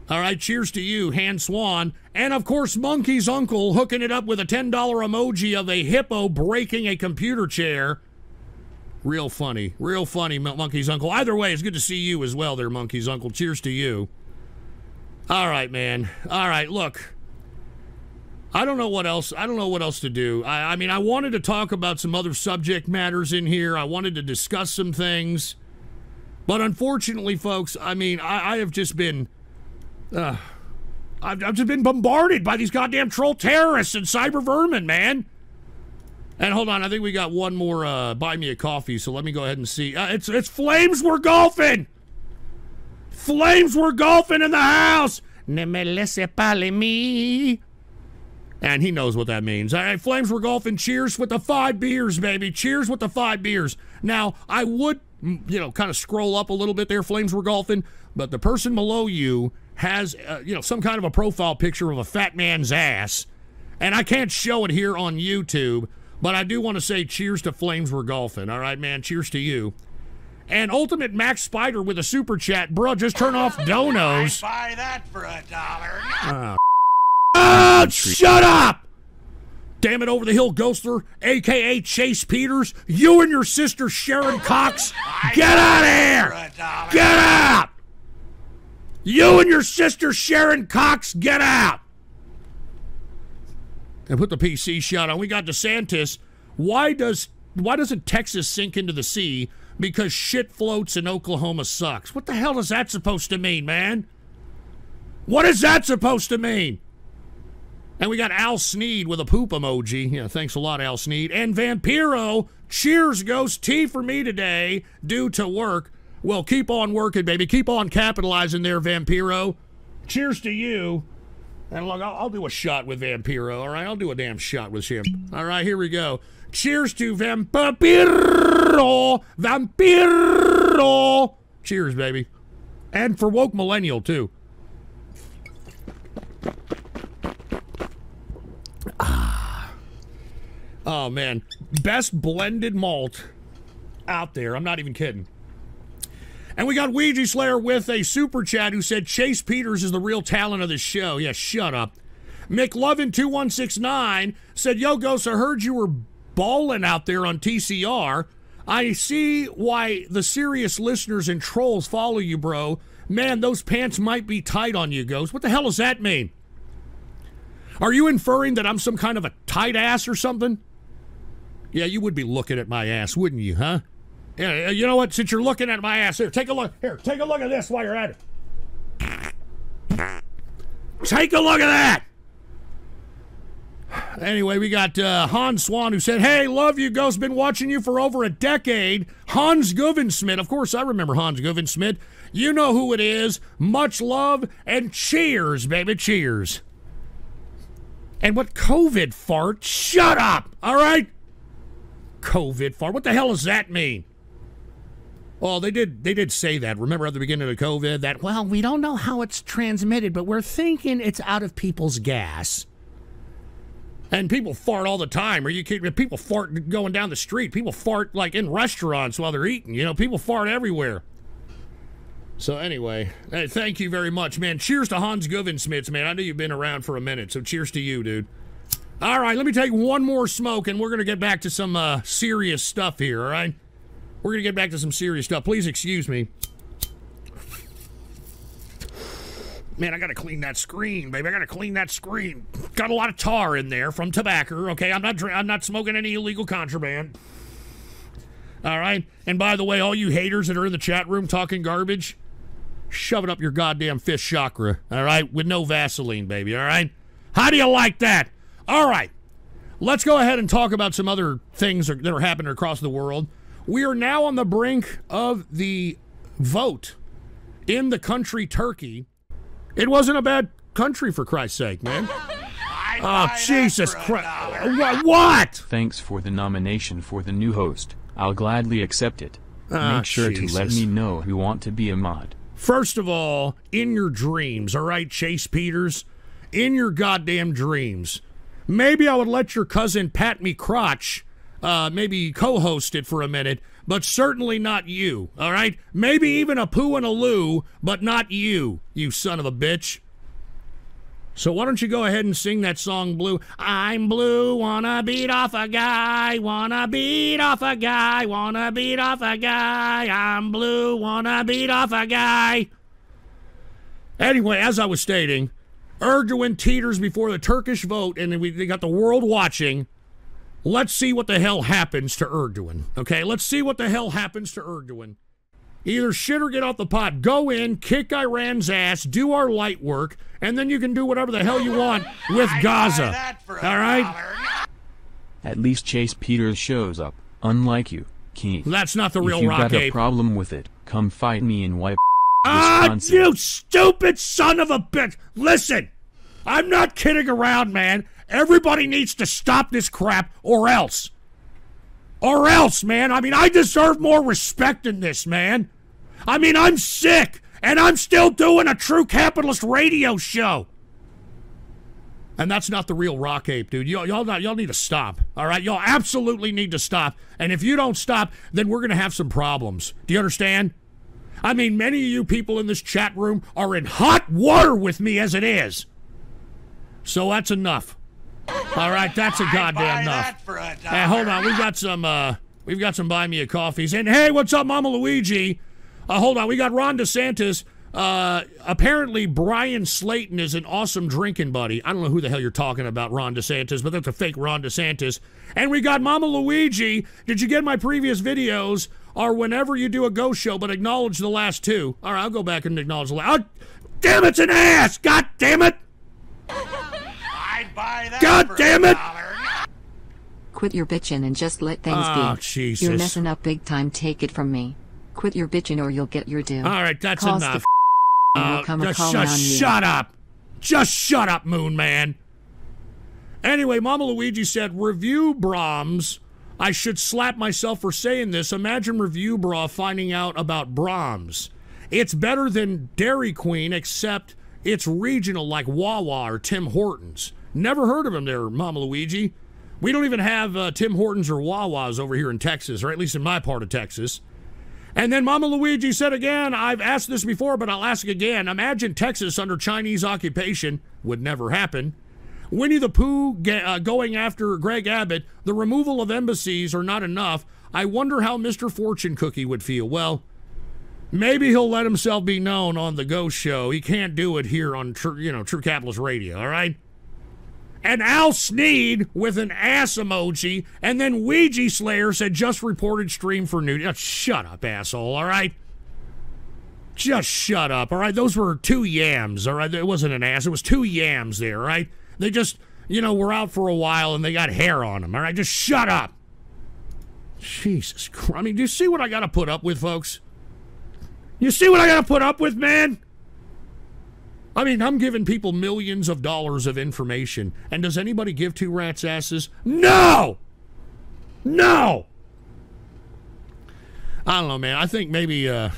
All right, cheers to you, Han Swan. And, of course, Monkey's Uncle hooking it up with a $10 emoji of a hippo breaking a computer chair. Real funny, Monkey's Uncle. Either way, it's good to see you as well there, Monkey's Uncle. Cheers to you. All right, man. All right, look. I don't know what else. I don't know what else to do. I mean, I wanted to talk about some other subject matters in here. I wanted to discuss some things. But unfortunately, folks, I mean, I have just been... I've just been bombarded by these goddamn troll terrorists and cyber vermin, man. And hold on, I think we got one more buy me a coffee, so let me go ahead and see. It's Flames Were Golfing! Flames Were Golfing in the house! Ne me laisse parler me. And he knows what that means. All right, Flames Were Golfing, cheers with the 5 beers, baby. Cheers with the 5 beers. Now, I would, you know, kind of scroll up a little bit there, Flames Were Golfing, but the person below you has, you know, some kind of a profile picture of a fat man's ass. And I can't show it here on YouTube, but I do want to say cheers to Flames Were Golfing. All right, man, cheers to you. And Ultimate Max Spider with a super chat. Bro, just turn off donos. I'd buy that for $1. Oh, shut up! Damn it, Over the Hill Ghoster, a.k.a. Chase Peters. You and your sister Sharon Cox, get out of here! Get out! You and your sister Sharon Cox, get out! And put the PC shot on. We got DeSantis. Why doesn't Texas sink into the sea? Because shit floats and Oklahoma sucks. What the hell is that supposed to mean, man? What is that supposed to mean? And we got Al Snead with a poop emoji. Yeah, thanks a lot, Al Snead. And Vampiro, cheers, Ghost. Tea for me today due to work. Well, keep on working, baby. Keep on capitalizing there, Vampiro. Cheers to you. And look, I'll do a shot with Vampiro, all right? I'll do a damn shot with him. All right, here we go. Cheers to Vampiro. Vampiro. Cheers, baby. And for Woke Millennial, too. Oh, man. Best blended malt out there. I'm not even kidding. And we got Ouija Slayer with a super chat who said, Chase Peters is the real talent of this show. Yeah, shut up. McLovin2169 said, yo, Ghost, I heard you were balling out there on TCR. I see why the serious listeners and trolls follow you, bro. Man, those pants might be tight on you, Ghost. What the hell does that mean? Are you inferring that I'm some kind of a tight ass or something? Yeah, you would be looking at my ass, wouldn't you, huh? Yeah, you know what? Since you're looking at my ass, here, take a look. Here, take a look at this while you're at it. Take a look at that! Anyway, we got Hans Swan who said, hey, love you, Ghost. Been watching you for over a decade. Hans Guvensmith. Of course, I remember Hans Guvensmith. You know who it is. Much love and cheers, baby, cheers. And what COVID fart? Shut up, all right? COVID fart. What the hell does that mean? Oh, they did say that. Remember at the beginning of COVID that, well, we don't know how it's transmitted, but we're thinking it's out of people's gas. And people fart all the time. Are you kidding? People fart going down the street. People fart like in restaurants while they're eating. You know, people fart everywhere. So anyway, hey, thank you very much, man. Cheers to Hans Guvensmith, man. I know you've been around for a minute, so cheers to you, dude. All right, let me take one more smoke, and we're going to get back to some serious stuff here, all right? We're going to get back to some serious stuff. Please excuse me. Man, I got to clean that screen, baby. I got to clean that screen. Got a lot of tar in there from tobacco, okay? I'm not smoking any illegal contraband. All right? And by the way, all you haters that are in the chat room talking garbage, shove it up your goddamn fist chakra, all right? With no Vaseline, baby, all right? How do you like that? All right, let's go ahead and talk about some other things that are happening across the world. We are now on the brink of the vote in the country Turkey. It wasn't a bad country, for Christ's sake, man. Oh, Jesus Christ. What? Thanks for the nomination for the new host. I'll gladly accept it. Make sure to let me know who want to be a mod. First of all, in your dreams, all right, Chase Peters? In your goddamn dreams. Maybe I would let your cousin pat me crotch, maybe co-host it for a minute, but certainly not you, all right? Maybe even a poo and a loo, but not you, you son of a bitch. So why don't you go ahead and sing that song, Blue? I'm blue, wanna beat off a guy, wanna beat off a guy, wanna beat off a guy. I'm blue, wanna beat off a guy. Anyway, as I was stating, Erdogan teeters before the Turkish vote, and then they got the world watching. Let's see what the hell happens to Erdogan. Okay, let's see what the hell happens to Erdogan. Either shit or get off the pot. Go in, kick Iran's ass, do our light work, and then you can do whatever the hell you want with Gaza. All right? At least Chase Peters shows up, unlike you, Keith. That's not the real Rock Ape. If you got a problem with it, come fight me in White, Wisconsin. Ah, you stupid son of a bitch. Listen, I'm not kidding around, man. Everybody needs to stop this crap or else. Or else, man. I mean, I deserve more respect than this, man. I mean, I'm sick, and I'm still doing a True Capitalist radio show. And that's not the real Rock Ape, dude. Y'all need to stop, all right? Y'all absolutely need to stop. And if you don't stop, then we're going to have some problems. Do you understand? I mean, many of you people in this chat room are in hot water with me as it is. So that's enough. All right, that's a goddamn enough. Hey, hold on, we've got some buy me a coffees. And hey, what's up, Mama Luigi? Hold on, we got Ron DeSantis. Apparently, Brian Slayton is an awesome drinking buddy. I don't know who the hell you're talking about, Ron DeSantis, but that's a fake Ron DeSantis. And we got Mama Luigi. Did you get my previous videos? Or whenever you do a ghost show, but acknowledge the last two. All right, I'll go back and acknowledge the last. Oh, damn, it's an ass! God damn it! God damn it! Quit your bitchin' and just let things be. Jesus. You're messing up big time, take it from me. Quit your bitchin' or you'll get your due. Alright, that's enough. Just shut up! Just shut up, Moon Man! Anyway, Mama Luigi said, review Brahms. I should slap myself for saying this. Imagine Review Bra finding out about Brahms. It's better than Dairy Queen, except it's regional like Wawa or Tim Hortons. Never heard of him there, Mama Luigi. We don't even have Tim Hortons or Wawas over here in Texas, or at least in my part of Texas. And then Mama Luigi said again, I've asked this before, but I'll ask again. Imagine Texas under Chinese occupation. Would never happen. Winnie the Pooh going after Greg Abbott. The removal of embassies are not enough. I wonder how Mr. Fortune Cookie would feel. Well, maybe he'll let himself be known on the Ghost Show. He can't do it here on True Capitalist Radio, all right? And Al Sneed with an ass emoji, and then Ouija Slayer said, just reported stream for nudity. Oh, shut up, asshole, all right? Just shut up, all right? Those were two yams, all right? It wasn't an ass. It was two yams there, all right? They just, you know, were out for a while and they got hair on them, all right? Just shut up. Jesus Christ. I mean, do you see what I got to put up with, folks? You see what I got to put up with, man? I mean, I'm giving people millions of dollars of information. And does anybody give two rats' asses? No! No! I don't know, man. I think maybe I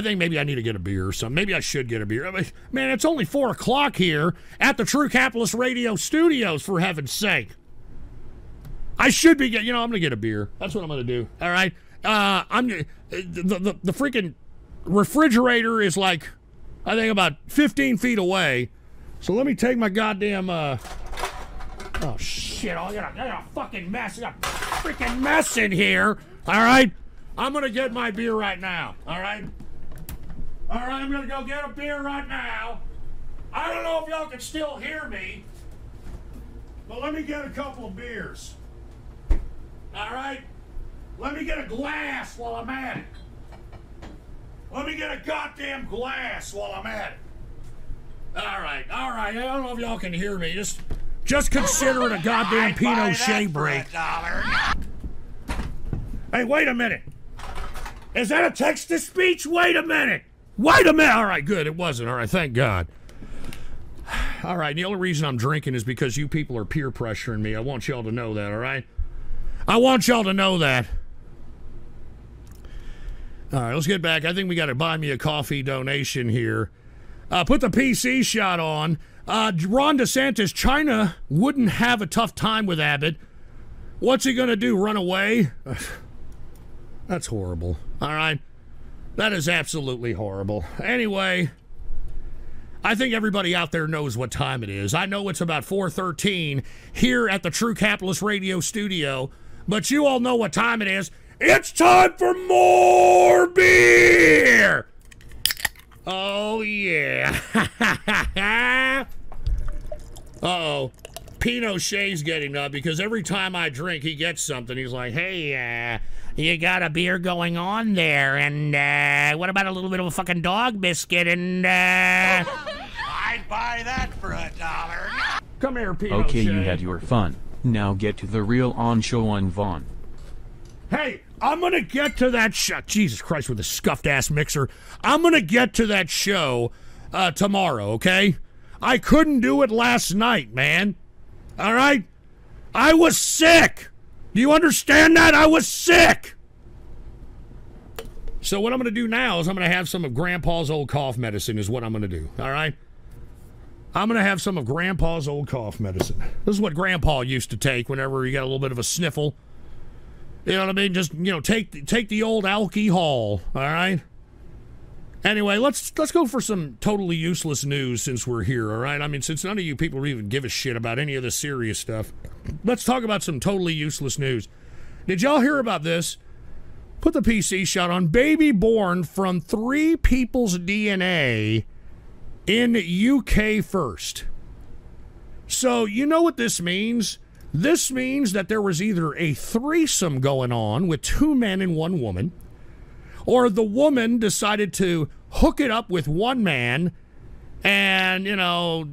need to get a beer or something. Maybe I should get a beer. I mean, man, it's only 4 o'clock here at the True Capitalist Radio Studios, for heaven's sake. I should be getting... You know, I'm going to get a beer. That's what I'm going to do. All right? The freaking refrigerator is like... I think about 15 feet away. So let me take my goddamn, oh, shit. I got a fucking mess. I got a freaking mess in here. All right? I'm going to get my beer right now. All right? All right, I'm going to go get a beer right now. I don't know if y'all can still hear me, but let me get a couple of beers. All right? Let me get a glass while I'm at it. Let me get a goddamn glass while I'm at it. All right, all right. I don't know if y'all can hear me. Just consider it a goddamn Pinochet break. Hey, wait a minute. Is that a text-to-speech? Wait a minute. Wait a minute. All right, good. It wasn't. All right, thank God. All right, the only reason I'm drinking is because you people are peer pressuring me. I want y'all to know that, all right? I want y'all to know that. All right, let's get back. I think we got to buy me a coffee donation here. Put the PC shot on. Ron DeSantis, China wouldn't have a tough time with Abbott. What's he going to do, run away? That's horrible. All right? That is absolutely horrible. Anyway, I think everybody out there knows what time it is. I know it's about 4:13 here at the True Capitalist Radio studio, but you all know what time it is. It's time for more beer! Oh, yeah. Uh-oh. Pinochet's getting up because every time I drink, he gets something. He's like, hey, you got a beer going on there, and what about a little bit of a fucking dog biscuit, and I'd buy that for $1. Come here, Pinochet. Okay, you had your fun. Now get to the real on show on Vaughn. Hey! I'm going to get to that show. Jesus Christ, with a scuffed-ass mixer. I'm going to get to that show tomorrow, okay? I couldn't do it last night, man. All right? I was sick. Do you understand that? I was sick. So what I'm going to do now is I'm going to have some of Grandpa's old cough medicine is what I'm going to do, all right? I'm going to have some of Grandpa's old cough medicine. This is what Grandpa used to take whenever he got a little bit of a sniffle. You know what I mean? Just, you know, take the old alcohol, all right? Anyway, let's go for some totally useless news since we're here, all right? I mean, since none of you people even give a shit about any of the serious stuff, let's talk about some totally useless news. Did y'all hear about this? Put the PC shot on. Baby born from 3 people's DNA in UK first. So, you know what this means? This means that there was either a threesome going on with 2 men and 1 woman, or the woman decided to hook it up with 1 man and, you know,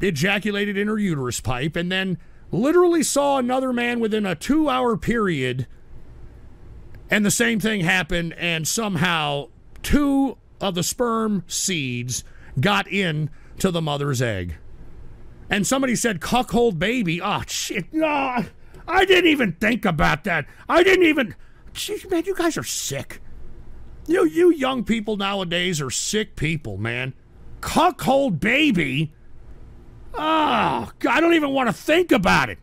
ejaculated in her uterus pipe and then literally saw another man within a 2-hour period, and the same thing happened, and somehow 2 of the sperm seeds got in to the mother's egg. And somebody said, cuckold baby. Oh, shit. No, I didn't even think about that. I didn't even. Jeez, man, you guys are sick. You young people nowadays are sick people, man. Cuckold baby. Oh, God, I don't even want to think about it.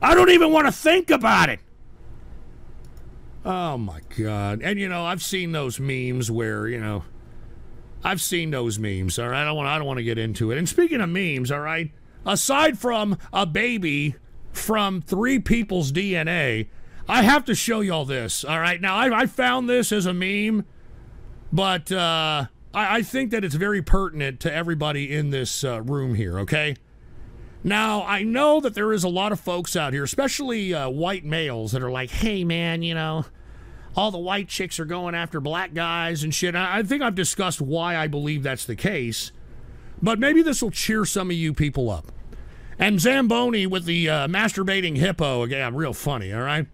I don't even want to think about it. Oh, my God. And, you know, I've seen those memes where, you know. I've seen those memes, all right? I don't want to get into it. And speaking of memes, all right, aside from a baby from 3 people's DNA, I have to show y'all this, all right? Now, I found this as a meme, but I think that it's very pertinent to everybody in this room here, okay? Now, I know that there is a lot of folks out here, especially white males, that are like, hey, man, you know, all the white chicks are going after black guys and shit. I think I've discussed why I believe that's the case. But maybe this will cheer some of you people up. And Zamboni with the masturbating hippo. Again, I'm real funny, all right?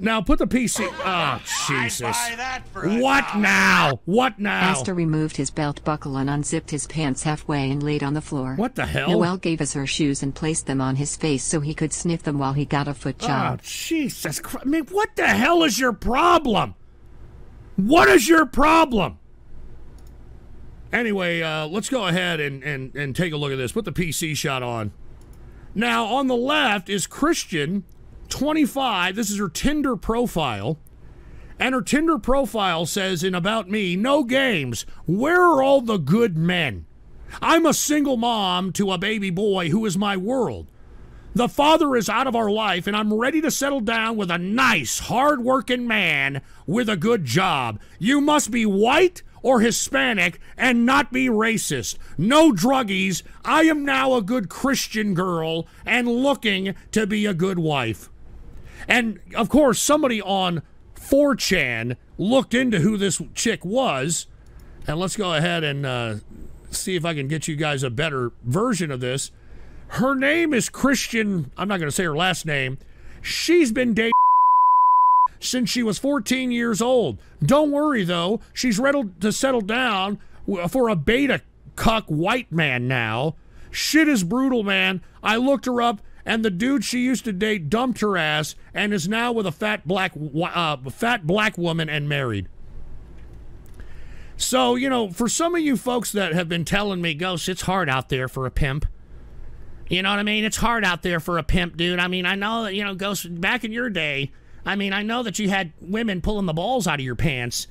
Now, put the PC... Oh, Jesus. What now? What now? Esther removed his belt buckle and unzipped his pants halfway and laid on the floor. What the hell? Noel gave us her shoes and placed them on his face so he could sniff them while he got a foot job. Oh, Jesus Christ. I mean, what the hell is your problem? What is your problem? Anyway, let's go ahead and take a look at this. Put the PC shot on. Now, on the left is Christian... 25, this is her Tinder profile, and her Tinder profile says in About Me, no games, where are all the good men? I'm a single mom to a baby boy who is my world. The father is out of our life, and I'm ready to settle down with a nice, hard-working man with a good job. You must be white or Hispanic and not be racist. No druggies. I am now a good Christian girl and looking to be a good wife. And, of course, somebody on 4chan looked into who this chick was. And let's go ahead and see if I can get you guys a better version of this. Her name is Christian. I'm not going to say her last name. She's been dating since she was 14 years old. Don't worry, though. She's ready to settle down for a beta cuck white man now. Shit is brutal, man. I looked her up, and the dude she used to date dumped her ass and is now with a fat black woman and married. So, you know, for some of you folks that have been telling me, Ghost, it's hard out there for a pimp. You know what I mean? It's hard out there for a pimp, dude. I mean, I know that, you know, Ghost, back in your day, I mean, I know that you had women pulling the balls out of your pants.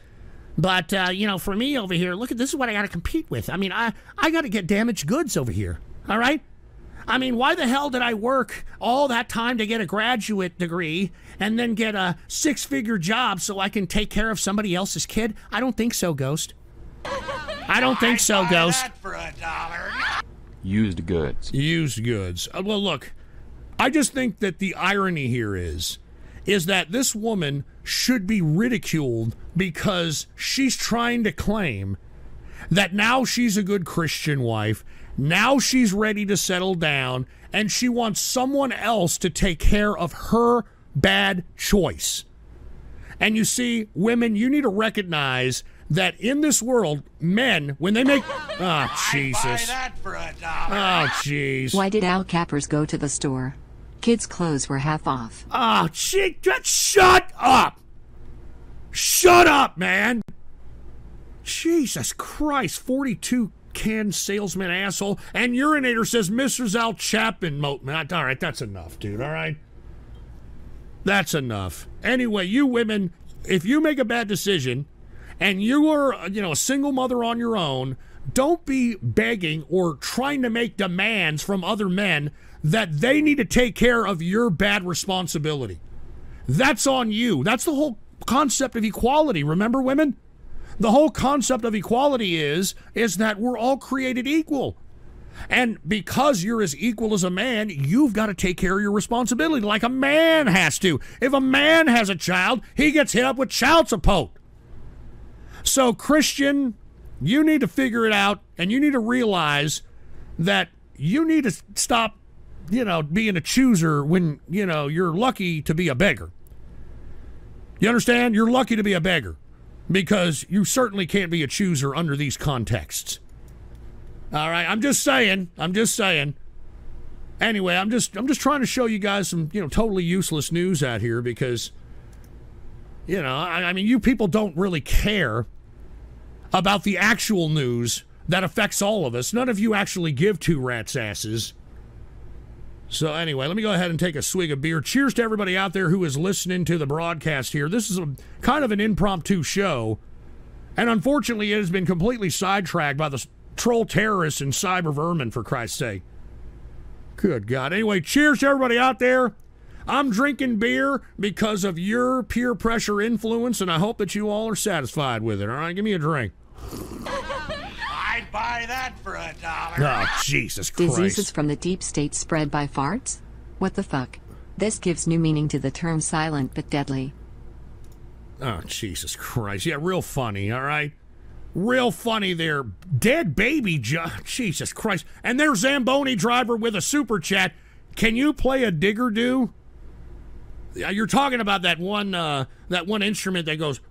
But, you know, for me over here, look at this is what I got to compete with. I mean, I got to get damaged goods over here. All right? I mean, why the hell did I work all that time to get a graduate degree and then get a six-figure job so I can take care of somebody else's kid? I don't think so, Ghost. I don't think so, Ghost. That for $1. Used goods. Used goods. Well, look, I just think that the irony here is that this woman should be ridiculed because she's trying to claim that now she's a good Christian wife, now she's ready to settle down, and she wants someone else to take care of her bad choice. And you see, women, you need to recognize that in this world, men, when they make... Oh, Jesus. I'd buy that for $1. Oh, jeez. Why did Al Cappers go to the store? Kids' clothes were half off. Oh, gee, shut up! Shut up, man! Jesus Christ, 42 can salesman asshole. And Urinator says, Mrs. Al Chapman moat. All right, that's enough, dude, all right? That's enough. Anyway, you women, if you make a bad decision and you are, you know, a single mother on your own, don't be begging or trying to make demands from other men that they need to take care of your bad responsibility. That's on you. That's the whole concept of equality. Remember, women? The whole concept of equality is that we're all created equal. And because you're as equal as a man, you've got to take care of your responsibility like a man has to. If a man has a child, he gets hit up with child support. So, Christian, you need to figure it out, and you need to realize that you need to stop, you know, being a chooser when, you know, you're lucky to be a beggar. You understand? You're lucky to be a beggar because you certainly can't be a chooser under these contexts. All right, I'm just saying. I'm just saying. Anyway, I'm just trying to show you guys some, you know, totally useless news out here because, you know, I mean, you people don't really care about the actual news that affects all of us. None of you actually give two rats' asses. So anyway, let me go ahead and take a swig of beer. Cheers to everybody out there who is listening to the broadcast here. This is a kind of an impromptu show, and unfortunately it has been completely sidetracked by the troll terrorists and cyber vermin, for Christ's sake. Good God. Anyway, cheers to everybody out there. I'm drinking beer because of your peer pressure influence, and I hope that you all are satisfied with it. All right, give me a drink. I'd buy that for $1. Oh, Jesus Christ. Diseases from the deep state spread by farts? What the fuck? This gives new meaning to the term silent but deadly. Oh, Jesus Christ. Yeah, real funny, all right? Real funny there. Dead baby, Jesus Christ. And there's Zamboni Driver with a super chat. Can you play a digger do? You're talking about that one instrument that goes...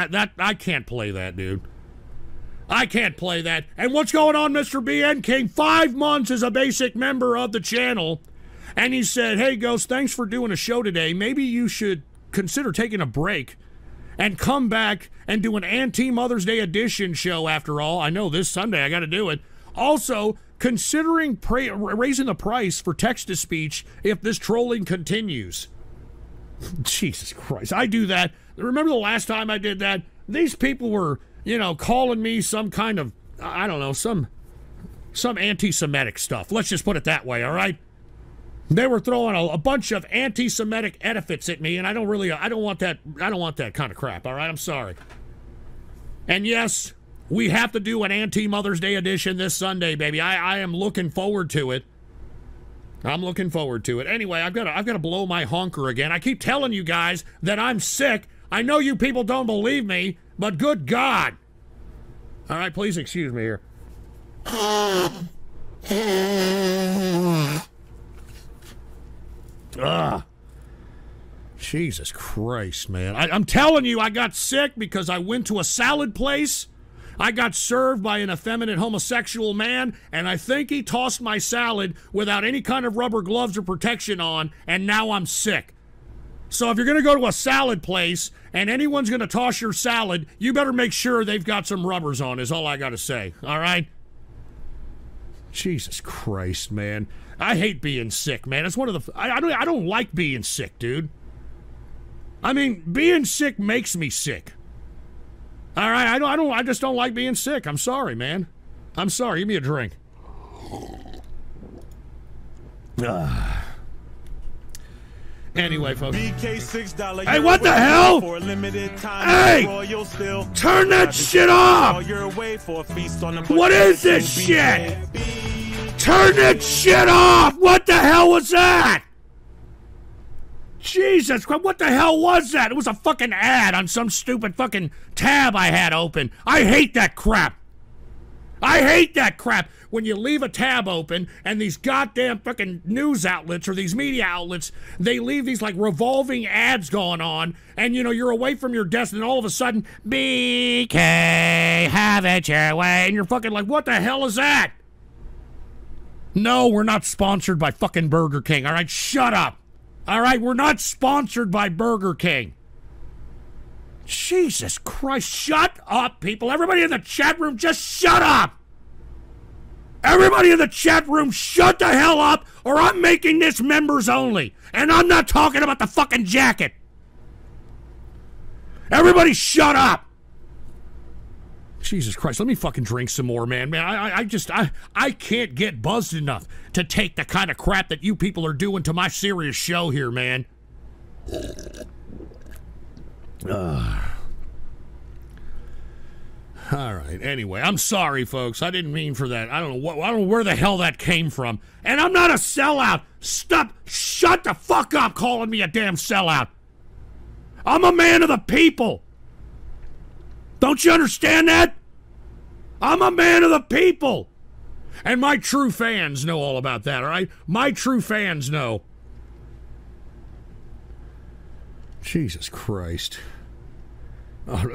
That I can't play that, dude. I can't play that. And what's going on, Mr. BN King? 5 months as a basic member of the channel. And he said, hey, Ghost, thanks for doing a show today. Maybe you should consider taking a break and come back and do an anti-Mother's Day edition show after all. I know this Sunday I got to do it. Also, considering raising the price for text-to-speech if this trolling continues. Jesus Christ. I do that. Remember the last time I did that? These people were, you know, calling me some kind of, I don't know, some anti-Semitic stuff. Let's just put it that way, all right? They were throwing a bunch of anti-Semitic epithets at me, and I don't really, I don't want that kind of crap, all right? I'm sorry. And yes, we have to do an anti-Mother's Day edition this Sunday, baby. I am looking forward to it. I'm looking forward to it. Anyway, I've got to blow my honker again. I keep telling you guys that I'm sick. I know you people don't believe me, but good God. All right, please excuse me here. Ugh. Jesus Christ, man. I'm telling you, I got sick because I went to a salad place. I got served by an effeminate homosexual man, and I think he tossed my salad without any kind of rubber gloves or protection on, and now I'm sick. So if you're going to go to a salad place and anyone's going to toss your salad, you better make sure they've got some rubbers on is all I got to say, all right? Jesus Christ, man. I hate being sick, man. It's one of the... I don't like being sick, dude. I mean, being sick makes me sick. All right, I just don't like being sick. I'm sorry, man. I'm sorry. Give me a drink. Anyway, folks. BK6, hey, what the hell? For a limited time, hey! Still. Turn that shit off! What is this shit? Turn that shit off! What the hell was that? Jesus Christ, what the hell was that? It was a fucking ad on some stupid fucking tab I had open. I hate that crap. I hate that crap when you leave a tab open and these goddamn fucking news outlets or these media outlets, they leave these like revolving ads going on and, you know, you're away from your desk and all of a sudden, BK, have it your way. And you're fucking like, what the hell is that? No, we're not sponsored by fucking Burger King. All right, shut up. All right, we're not sponsored by Burger King. Jesus Christ, shut up, people. Everybody in the chat room, just shut up. Everybody in the chat room, shut the hell up, or I'm making this members only. And I'm not talking about the fucking jacket. Everybody shut up. Jesus Christ, let me fucking drink some more, man. Man, I can't get buzzed enough to take the kind of crap that you people are doing to my serious show here, man. All right, anyway, I'm sorry, folks. I didn't mean for that. I don't know where the hell that came from. And I'm not a sellout. Stop. Shut the fuck up calling me a damn sellout. I'm a man of the people. Don't you understand that? I'm a man of the people. And my true fans know all about that, all right? My true fans know. Jesus Christ. Oh,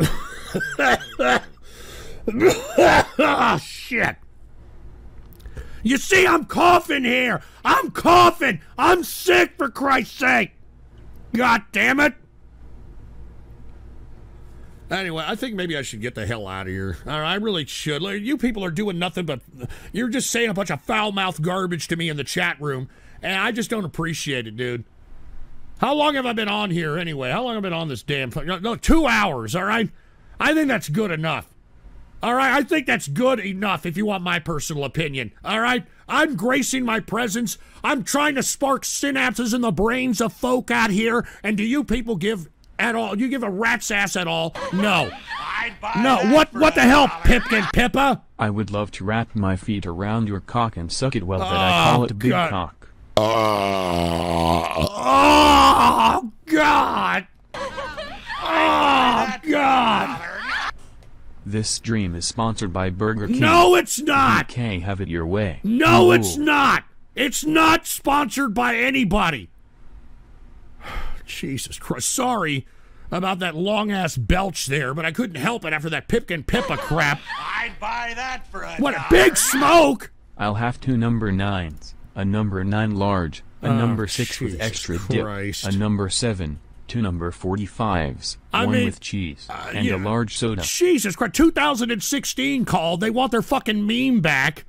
shit. You see, I'm coughing here. I'm coughing. I'm sick, for Christ's sake. God damn it. Anyway, I think maybe I should get the hell out of here. All right, I really should. You people are doing nothing but... You're just saying a bunch of foul-mouthed garbage to me in the chat room, and I just don't appreciate it, dude. How long have I been on here, anyway? How long have I been on this damn... No, 2 hours, all right? I think that's good enough. All right, I think that's good enough if you want my personal opinion, all right? I'm gracing my presence. I'm trying to spark synapses in the brains of folk out here, and do you people give... at all? You give a rat's ass at all? No. No. What the hell, Pipkin Pippa? I would love to wrap my feet around your cock and suck it well, but I call it big cock. Oh, God. Oh, God. This stream is sponsored by Burger King. No, it's not. BK, have it your way. No, it's not. It's not sponsored by anybody. Jesus Christ. Sorry about that long-ass belch there, but I couldn't help it after that Pipkin Pippa crap. I'd buy that for a What, a big smoke! I'll have 2 number 9s. A number 9 large, a number 6 Jesus with extra Christ. Dip, a number 7, 2 number 45s, one with cheese, and a large soda. Jesus Christ, 2016 called. They want their fucking meme back.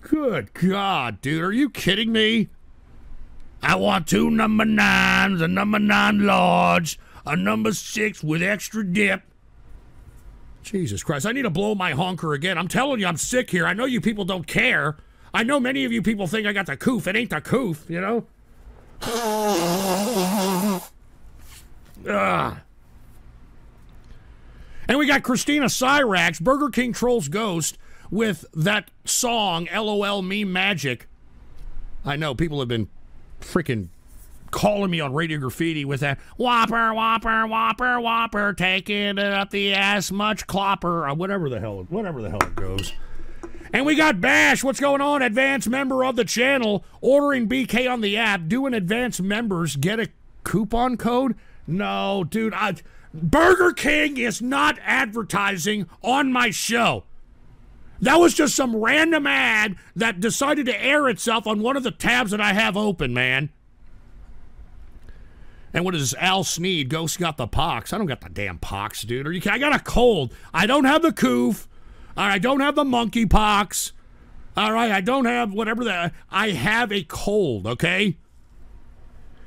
Good God, dude. Are you kidding me? I want 2 number 9s, a number 9 large, a number 6 with extra dip. Jesus Christ, I need to blow my honker again. I'm telling you, I'm sick here. I know you people don't care. I know many of you people think I got the coof. It ain't the coof, you know? And we got Christina Cyrax, Burger King Trolls Ghost, with that song, LOL Meme Magic. I know, people have been... freaking calling me on Radio Graffiti with that whopper, whopper, whopper, whopper, taking it up the ass, much clopper, or whatever the hell it goes. And we got Bash. What's going on? Advanced member of the channel. Ordering BK on the app. Doing advanced members. Get a coupon code? No, dude. Burger King is not advertising on my show. That was just some random ad that decided to air itself on one of the tabs that I have open, man. And what is this? Al Sneed? Ghost got the pox. I don't got the damn pox, dude. Are you? I got a cold. I don't have the coof. I don't have the monkey pox. All right, I don't have whatever that. I have a cold, okay?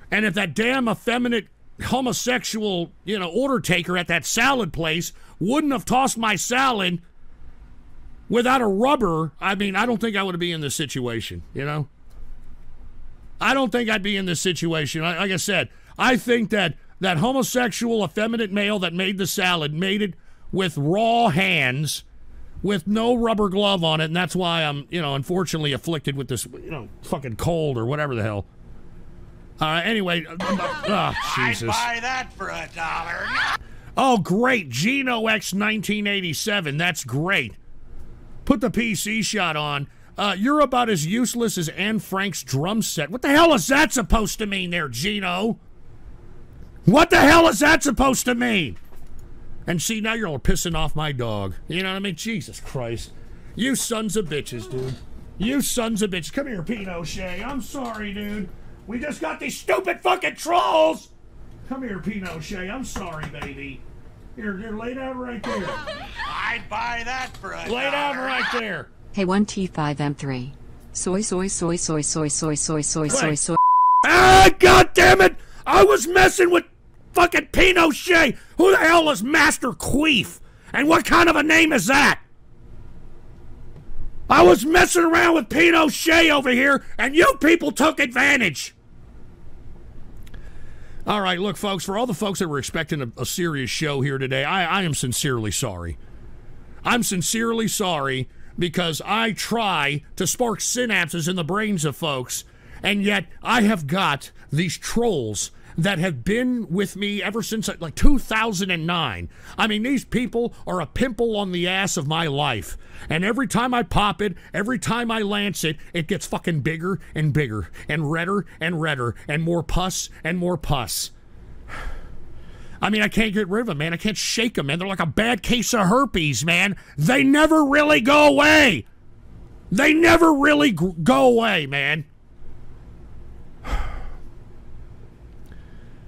And if that damn effeminate homosexual, you know, order taker at that salad place wouldn't have tossed my salad without a rubber, I mean, I don't think I would be in this situation, you know? I don't think I'd be in this situation. Like I said, I think that that homosexual effeminate male that made the salad made it with raw hands, with no rubber glove on it, and that's why I'm, you know, unfortunately afflicted with this, you know, fucking cold or whatever the hell. Anyway, Jesus. I'd buy that for $1. Oh, great, Geno X 1987. That's great. Put the PC shot on. You're about as useless as Anne Frank's drum set. What the hell is that supposed to mean, there, Geno? What the hell is that supposed to mean? And see, now you're all pissing off my dog. You know what I mean? Jesus Christ. You sons of bitches, dude. You sons of bitches. Come here, Pinochet. I'm sorry, dude. We just got these stupid fucking trolls. Come here, Pinochet. I'm sorry, baby. Here, lay down right there. I'd buy that for $1. Lay down right there. Hey, 1T5M3. Soy. Ah, God damn it! I was messing with fucking Pinochet. Who the hell is Master Queef? And what kind of a name is that? I was messing around with Pinochet over here, and you people took advantage. All right, look, folks, for all the folks that were expecting a serious show here today, I am sincerely sorry. I'm sincerely sorry because I try to spark synapses in the brains of folks, and yet I have got these trolls that have been with me ever since, like, 2009. I mean, these people are a pimple on the ass of my life. And every time I pop it, every time I lance it, it gets fucking bigger and bigger and redder and redder and more pus and more pus. I mean, I can't get rid of them, man. I can't shake them, man. They're like a bad case of herpes, man. They never really go away. They never really go away, man.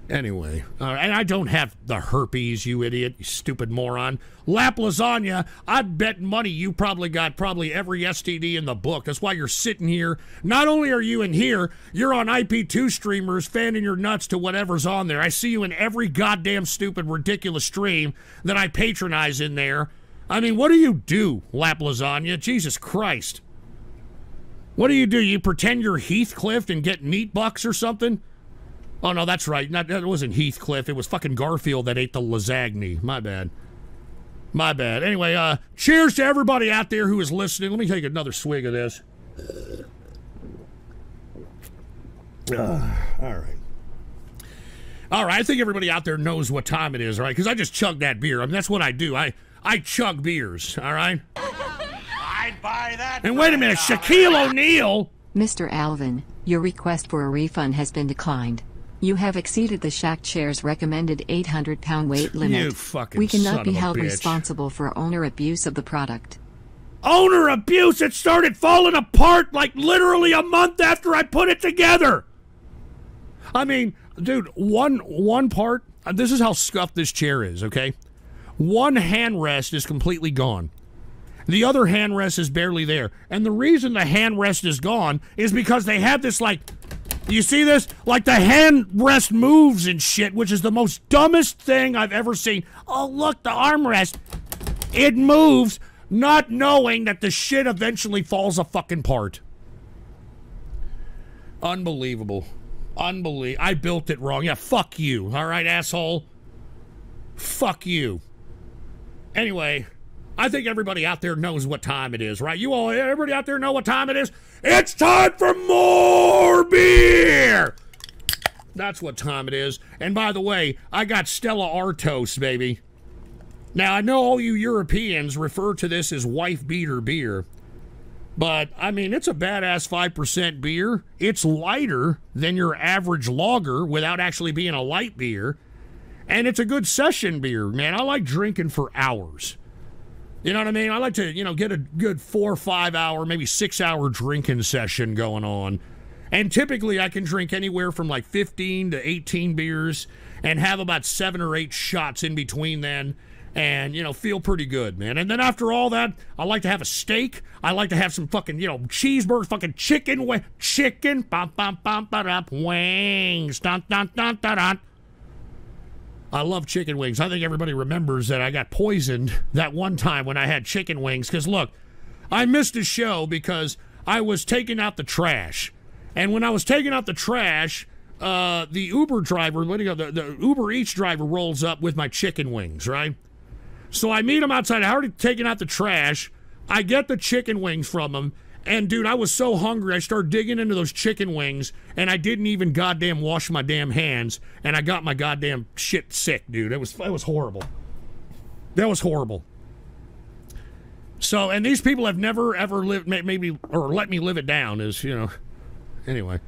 Anyway, and I don't have the herpes, you idiot, you stupid moron. Lap Lasagna, I'd bet money you probably got probably every STD in the book. That's why you're sitting here. Not only are you in here, you're on IP2 streamers fanning your nuts to whatever's on there. I see you in every goddamn stupid, ridiculous stream that I patronize in there. I mean, what do you do, Lap Lasagna? Jesus Christ. What do? You pretend you're Heathcliff and get meat bucks or something? Oh, no, that's right. That wasn't Heathcliff. It was fucking Garfield that ate the lasagna. My bad. My bad. Anyway, cheers to everybody out there who is listening. Let me take another swig of this. All right. All right, I think everybody out there knows what time it is, right? Because I just chug that beer. I mean, that's what I do. I chug beers, all right? I'd buy that. And wait a minute, Shaquille O'Neal. Mr. Alvin, your request for a refund has been declined. You have exceeded the Shack Chair's recommended 800-pound weight limit. You fucking We cannot be held responsible for owner abuse of the product. Owner abuse? It started falling apart like literally a month after I put it together. I mean, dude, one part, this is how scuffed this chair is, okay? One handrest is completely gone. The other handrest is barely there. And the reason the handrest is gone is because they have this, like... You see this? Like the handrest moves and shit, which is the most dumbest thing I've ever seen. Oh, look, the armrest. It moves, not knowing that the shit eventually falls a fucking part. Unbelievable. Unbelievable. I built it wrong. Yeah, fuck you. All right, asshole? Fuck you. Anyway, I think everybody out there knows what time it is, right? You all, everybody out there know what time it is? It's time for more beer! That's what time it is. And by the way, I got Stella Artois, baby. Now, I know all you Europeans refer to this as wife-beater beer, But, I mean, it's a badass 5% beer. It's lighter than your average lager without actually being a light beer. And it's a good session beer, man. I like drinking for hours. You know what I mean? I like to, you know, get a good 4 or 5 hour, maybe 6 hour drinking session going on. And typically I can drink anywhere from like 15 to 18 beers and have about 7 or 8 shots in between then. And, you know, feel pretty good, man. And then after all that, I like to have a steak. I like to have some fucking, you know, cheeseburger, fucking chicken, wings, dun, dun, dun, dun, dun. I love chicken wings. I think everybody remembers that I got poisoned that one time when I had chicken wings. Because, look, I missed a show because I was taking out the trash. And when I was taking out the trash, the Uber driver, the Uber Eats driver rolls up with my chicken wings, right? So I meet him outside. I already taken out the trash. I get the chicken wings from him. And, dude, I was so hungry, I started digging into those chicken wings, and I didn't even goddamn wash my damn hands, and I got my goddamn shit sick, dude. It was horrible. That was horrible. So, and these people have never, ever lived, maybe, or let me live it down is, you know, anyway.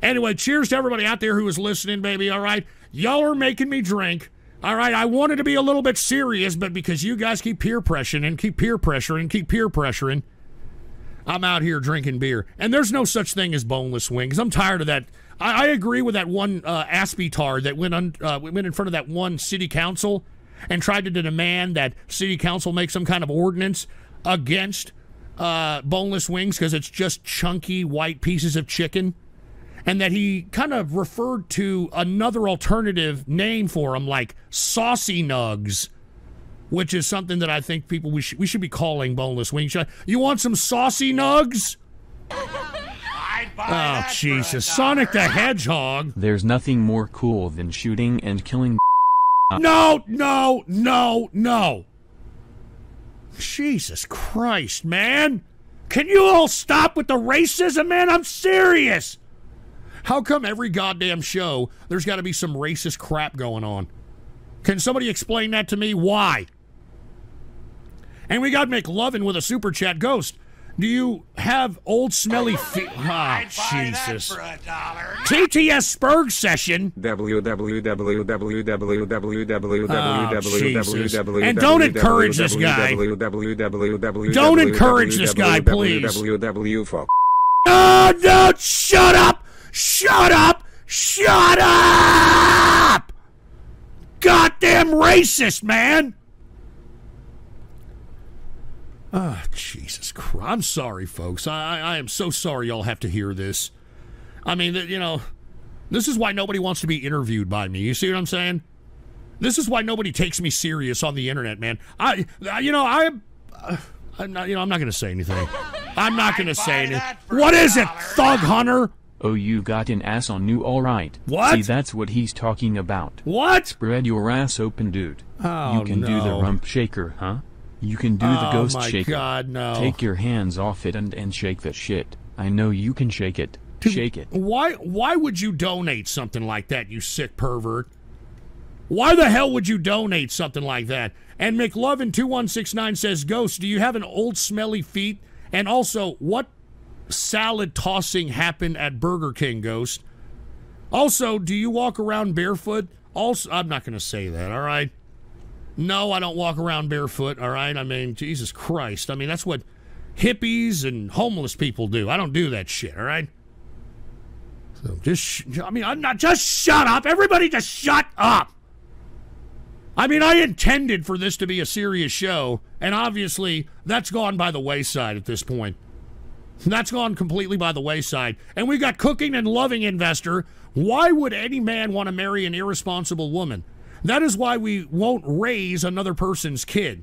Anyway, cheers to everybody out there who is listening, baby, all right? Y'all are making me drink. All right, I wanted to be a little bit serious, but because you guys keep peer pressuring and keep peer pressuring and keep peer pressuring, I'm out here drinking beer. And there's no such thing as boneless wings. I'm tired of that. I agree with that one aspetard that went in front of that one city council and tried to demand that city council make some kind of ordinance against boneless wings because it's just chunky white pieces of chicken. And that he kind of referred to another alternative name for them, like saucy nugs, which is something that I think people we should be calling boneless wings. You want some saucy nugs? I'd buy that Jesus! Sonic the Hedgehog. There's nothing more cool than shooting and killing. No! No! No! No! Jesus Christ, man! Can you all stop with the racism, man? I'm serious. How come every goddamn show there's got to be some racist crap going on? Can somebody explain that to me? Why? And we got McLovin with a super chat. Ghost, do you have old smelly feet? Ah, oh, Jesus. TTS Spurg session. www. And don't encourage this guy. Don't encourage this guy, please. Oh, no, shut up. Shut up. Shut up. Goddamn racist, man. Oh, Jesus Christ. I'm sorry, folks. I am so sorry y'all have to hear this. I mean, you know, this is why nobody wants to be interviewed by me. You see what I'm saying? This is why nobody takes me serious on the internet, man. I'm not going to say anything. I'm not going to say anything. What is it, Thug Hunter? Oh, you got an ass on new, all right. What? See, that's what he's talking about. What? Spread your ass open, dude. Oh, you can do the rump shaker, huh? You can do the ghost shaker. Oh, my God, no. Take your hands off it and shake that shit. I know you can shake it. Dude, shake it. Why would you donate something like that, you sick pervert? Why the hell would you donate something like that? And McLovin2169 says, Ghost, do you have an old smelly feet? And also, what salad tossing happened at Burger King, Ghost? Also, do you walk around barefoot? Also, I'm not going to say that, all right? No, I don't walk around barefoot, all right? I mean, Jesus Christ. I mean, that's what hippies and homeless people do. I don't do that shit, all right? So just shut up. Everybody just shut up. I mean, I intended for this to be a serious show, and obviously that's gone by the wayside at this point. That's gone completely by the wayside. And we got Cooking and Loving Investor. Why would any man want to marry an irresponsible woman? That is why we won't raise another person's kid.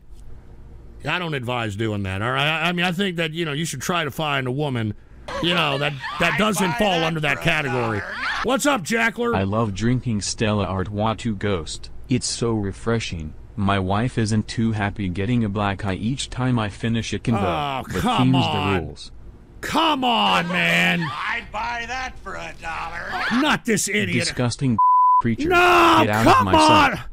I don't advise doing that, all right? I mean, I think that, you know, you should try to find a woman, you know, that doesn't fall under that category. What's up, Jackler? I love drinking Stella Artois to Ghost. It's so refreshing. My wife isn't too happy getting a black eye each time I finish a convo. Oh, come on. The rules. Come on, man. I'd buy that for $1. Not this idiot. Disgusting creature. No, get out come of my on. Sight.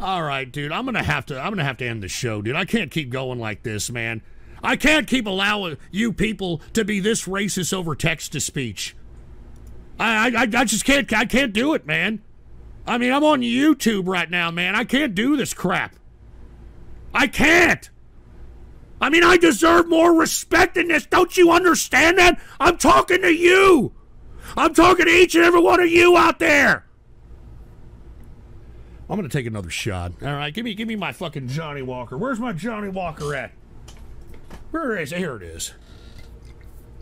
All right, dude. I'm gonna have to end the show, dude. I can't keep going like this, man. I can't keep allowing you people to be this racist over text-to-speech. I just can't. I can't do it, man. I mean, I'm on YouTube right now, man. I can't do this crap. I can't. I mean, I deserve more respect than this. Don't you understand that? I'm talking to you. I'm talking to each and every one of you out there. I'm gonna take another shot. All right, give me my fucking Johnny Walker. Where's my Johnny Walker at? Where is it? Here it is.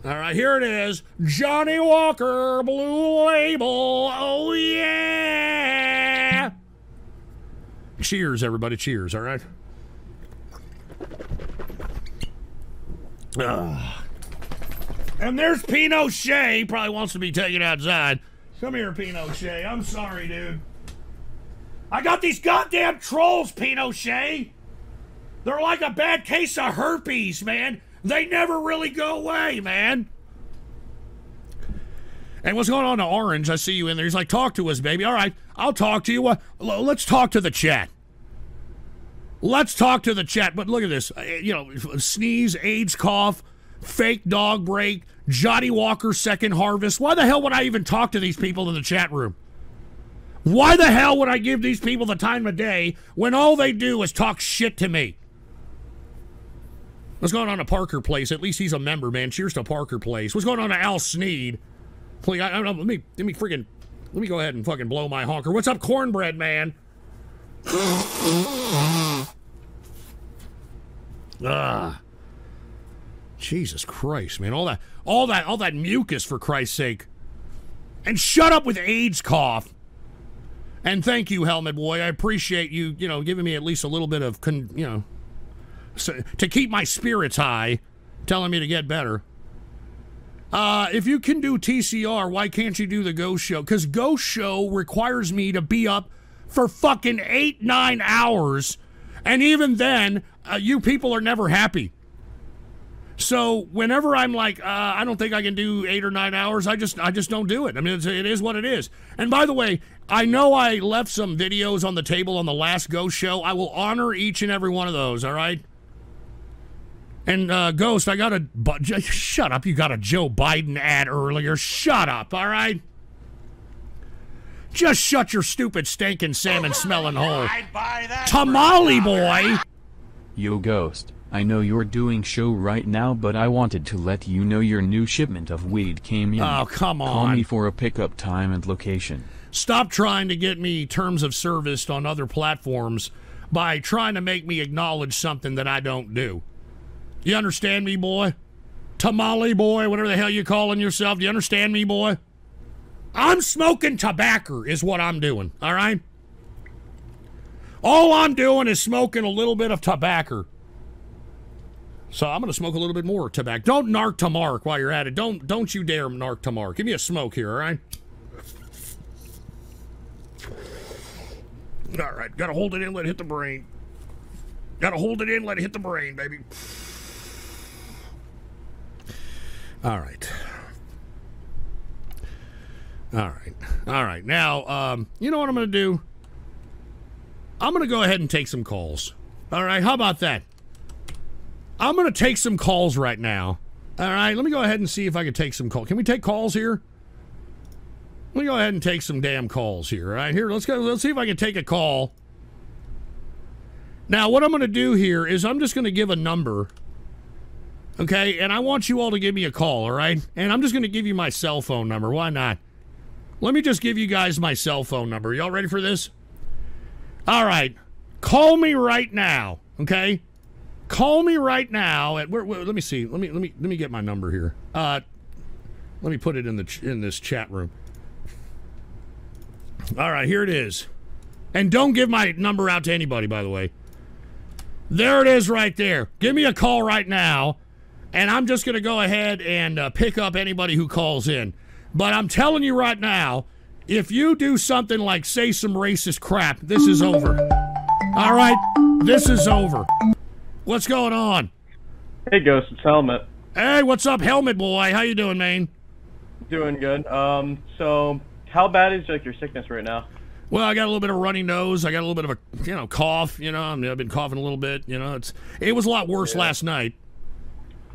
All right, here it is. Johnny Walker Blue Label. Oh yeah! Cheers, everybody. Cheers. All right. And there's Pinochet. He probably wants to be taken outside. Come here, Pinochet. I'm sorry, dude. I got these goddamn trolls, Pinochet. They're like a bad case of herpes, man. They never really go away, man. And what's going on to Orange? I see you in there. He's like, talk to us, baby. All right, I'll talk to you. Let's talk to the chat. Let's talk to the chat. But look at this. You know, sneeze, AIDS cough, fake dog break, Johnny Walker second harvest. Why the hell would I even talk to these people in the chat room? Why the hell would I give these people the time of day when all they do is talk shit to me? What's going on to Parker Place? At least he's a member, man. Cheers to Parker Place. What's going on to Al Sneed? Please, I don't know. Let me go ahead and fucking blow my honker. What's up, Cornbread Man? Jesus Christ, man! All that mucus, for Christ's sake! And shut up with AIDS cough. And thank you, Helmet Boy. I appreciate you. You know, giving me at least a little bit of So, to keep my spirits high, telling me to get better. If you can do TCR, why can't you do the Ghost Show? Because Ghost Show requires me to be up for fucking 8-9 hours, and even then, you people are never happy. So whenever I'm like, I don't think I can do 8 or 9 hours, I just don't do it. I mean, it is what it is. And by the way, I know I left some videos on the table on the last Ghost Show. I will honor each and every one of those. All right. And Ghost, I got a... Shut up, you got a Joe Biden ad earlier. Shut up, all right? Just shut your stupid stinking salmon-smelling hole. Tamale Boy! Yo, Ghost, I know you're doing show right now, but I wanted to let you know your new shipment of weed came in. Oh, come on. Call me for a pickup time and location. Stop trying to get me terms of service on other platforms by trying to make me acknowledge something that I don't do. You understand me, boy? Tamale Boy, whatever the hell you're calling yourself. Do you understand me, boy? I'm smoking tobacco is what I'm doing, all right? All I'm doing is smoking a little bit of tobacco. So I'm going to smoke a little bit more tobacco. Don't narc to Mark while you're at it. Don't you dare narc to Mark. Give me a smoke here, all right? All right, got to hold it in, let it hit the brain. Got to hold it in, let it hit the brain, baby. All right. All right. All right. Now, you know what I'm going to do? I'm going to go ahead and take some calls. All right. How about that? I'm going to take some calls right now. All right. Let me go ahead and see if I can take some calls. Can we take calls here? Let me go ahead and take some damn calls here. All right. Here, let's go. Let's see if I can take a call. Now, what I'm going to do here is I'm just going to give a number. Okay, and I want you all to give me a call, all right? And I'm just going to give you my cell phone number. Why not? Let me just give you guys my cell phone number. Y'all ready for this? All right. Call me right now, okay? Call me right now at let me see. Let me get my number here. Let me put it in the this chat room. All right, here it is. And don't give my number out to anybody, by the way. There it is right there. Give me a call right now. And I'm just going to go ahead and pick up anybody who calls in. But I'm telling you right now, if you do something like say some racist crap, this is over. All right? This is over. What's going on? Hey, Ghost, it's Helmet. Hey, what's up, Helmet Boy? How you doing, man? Doing good. So how bad is like your sickness right now? Well, I got a little bit of a runny nose. I got a little bit of a, cough. You know, I've been coughing a little bit. You know, it was a lot worse last night.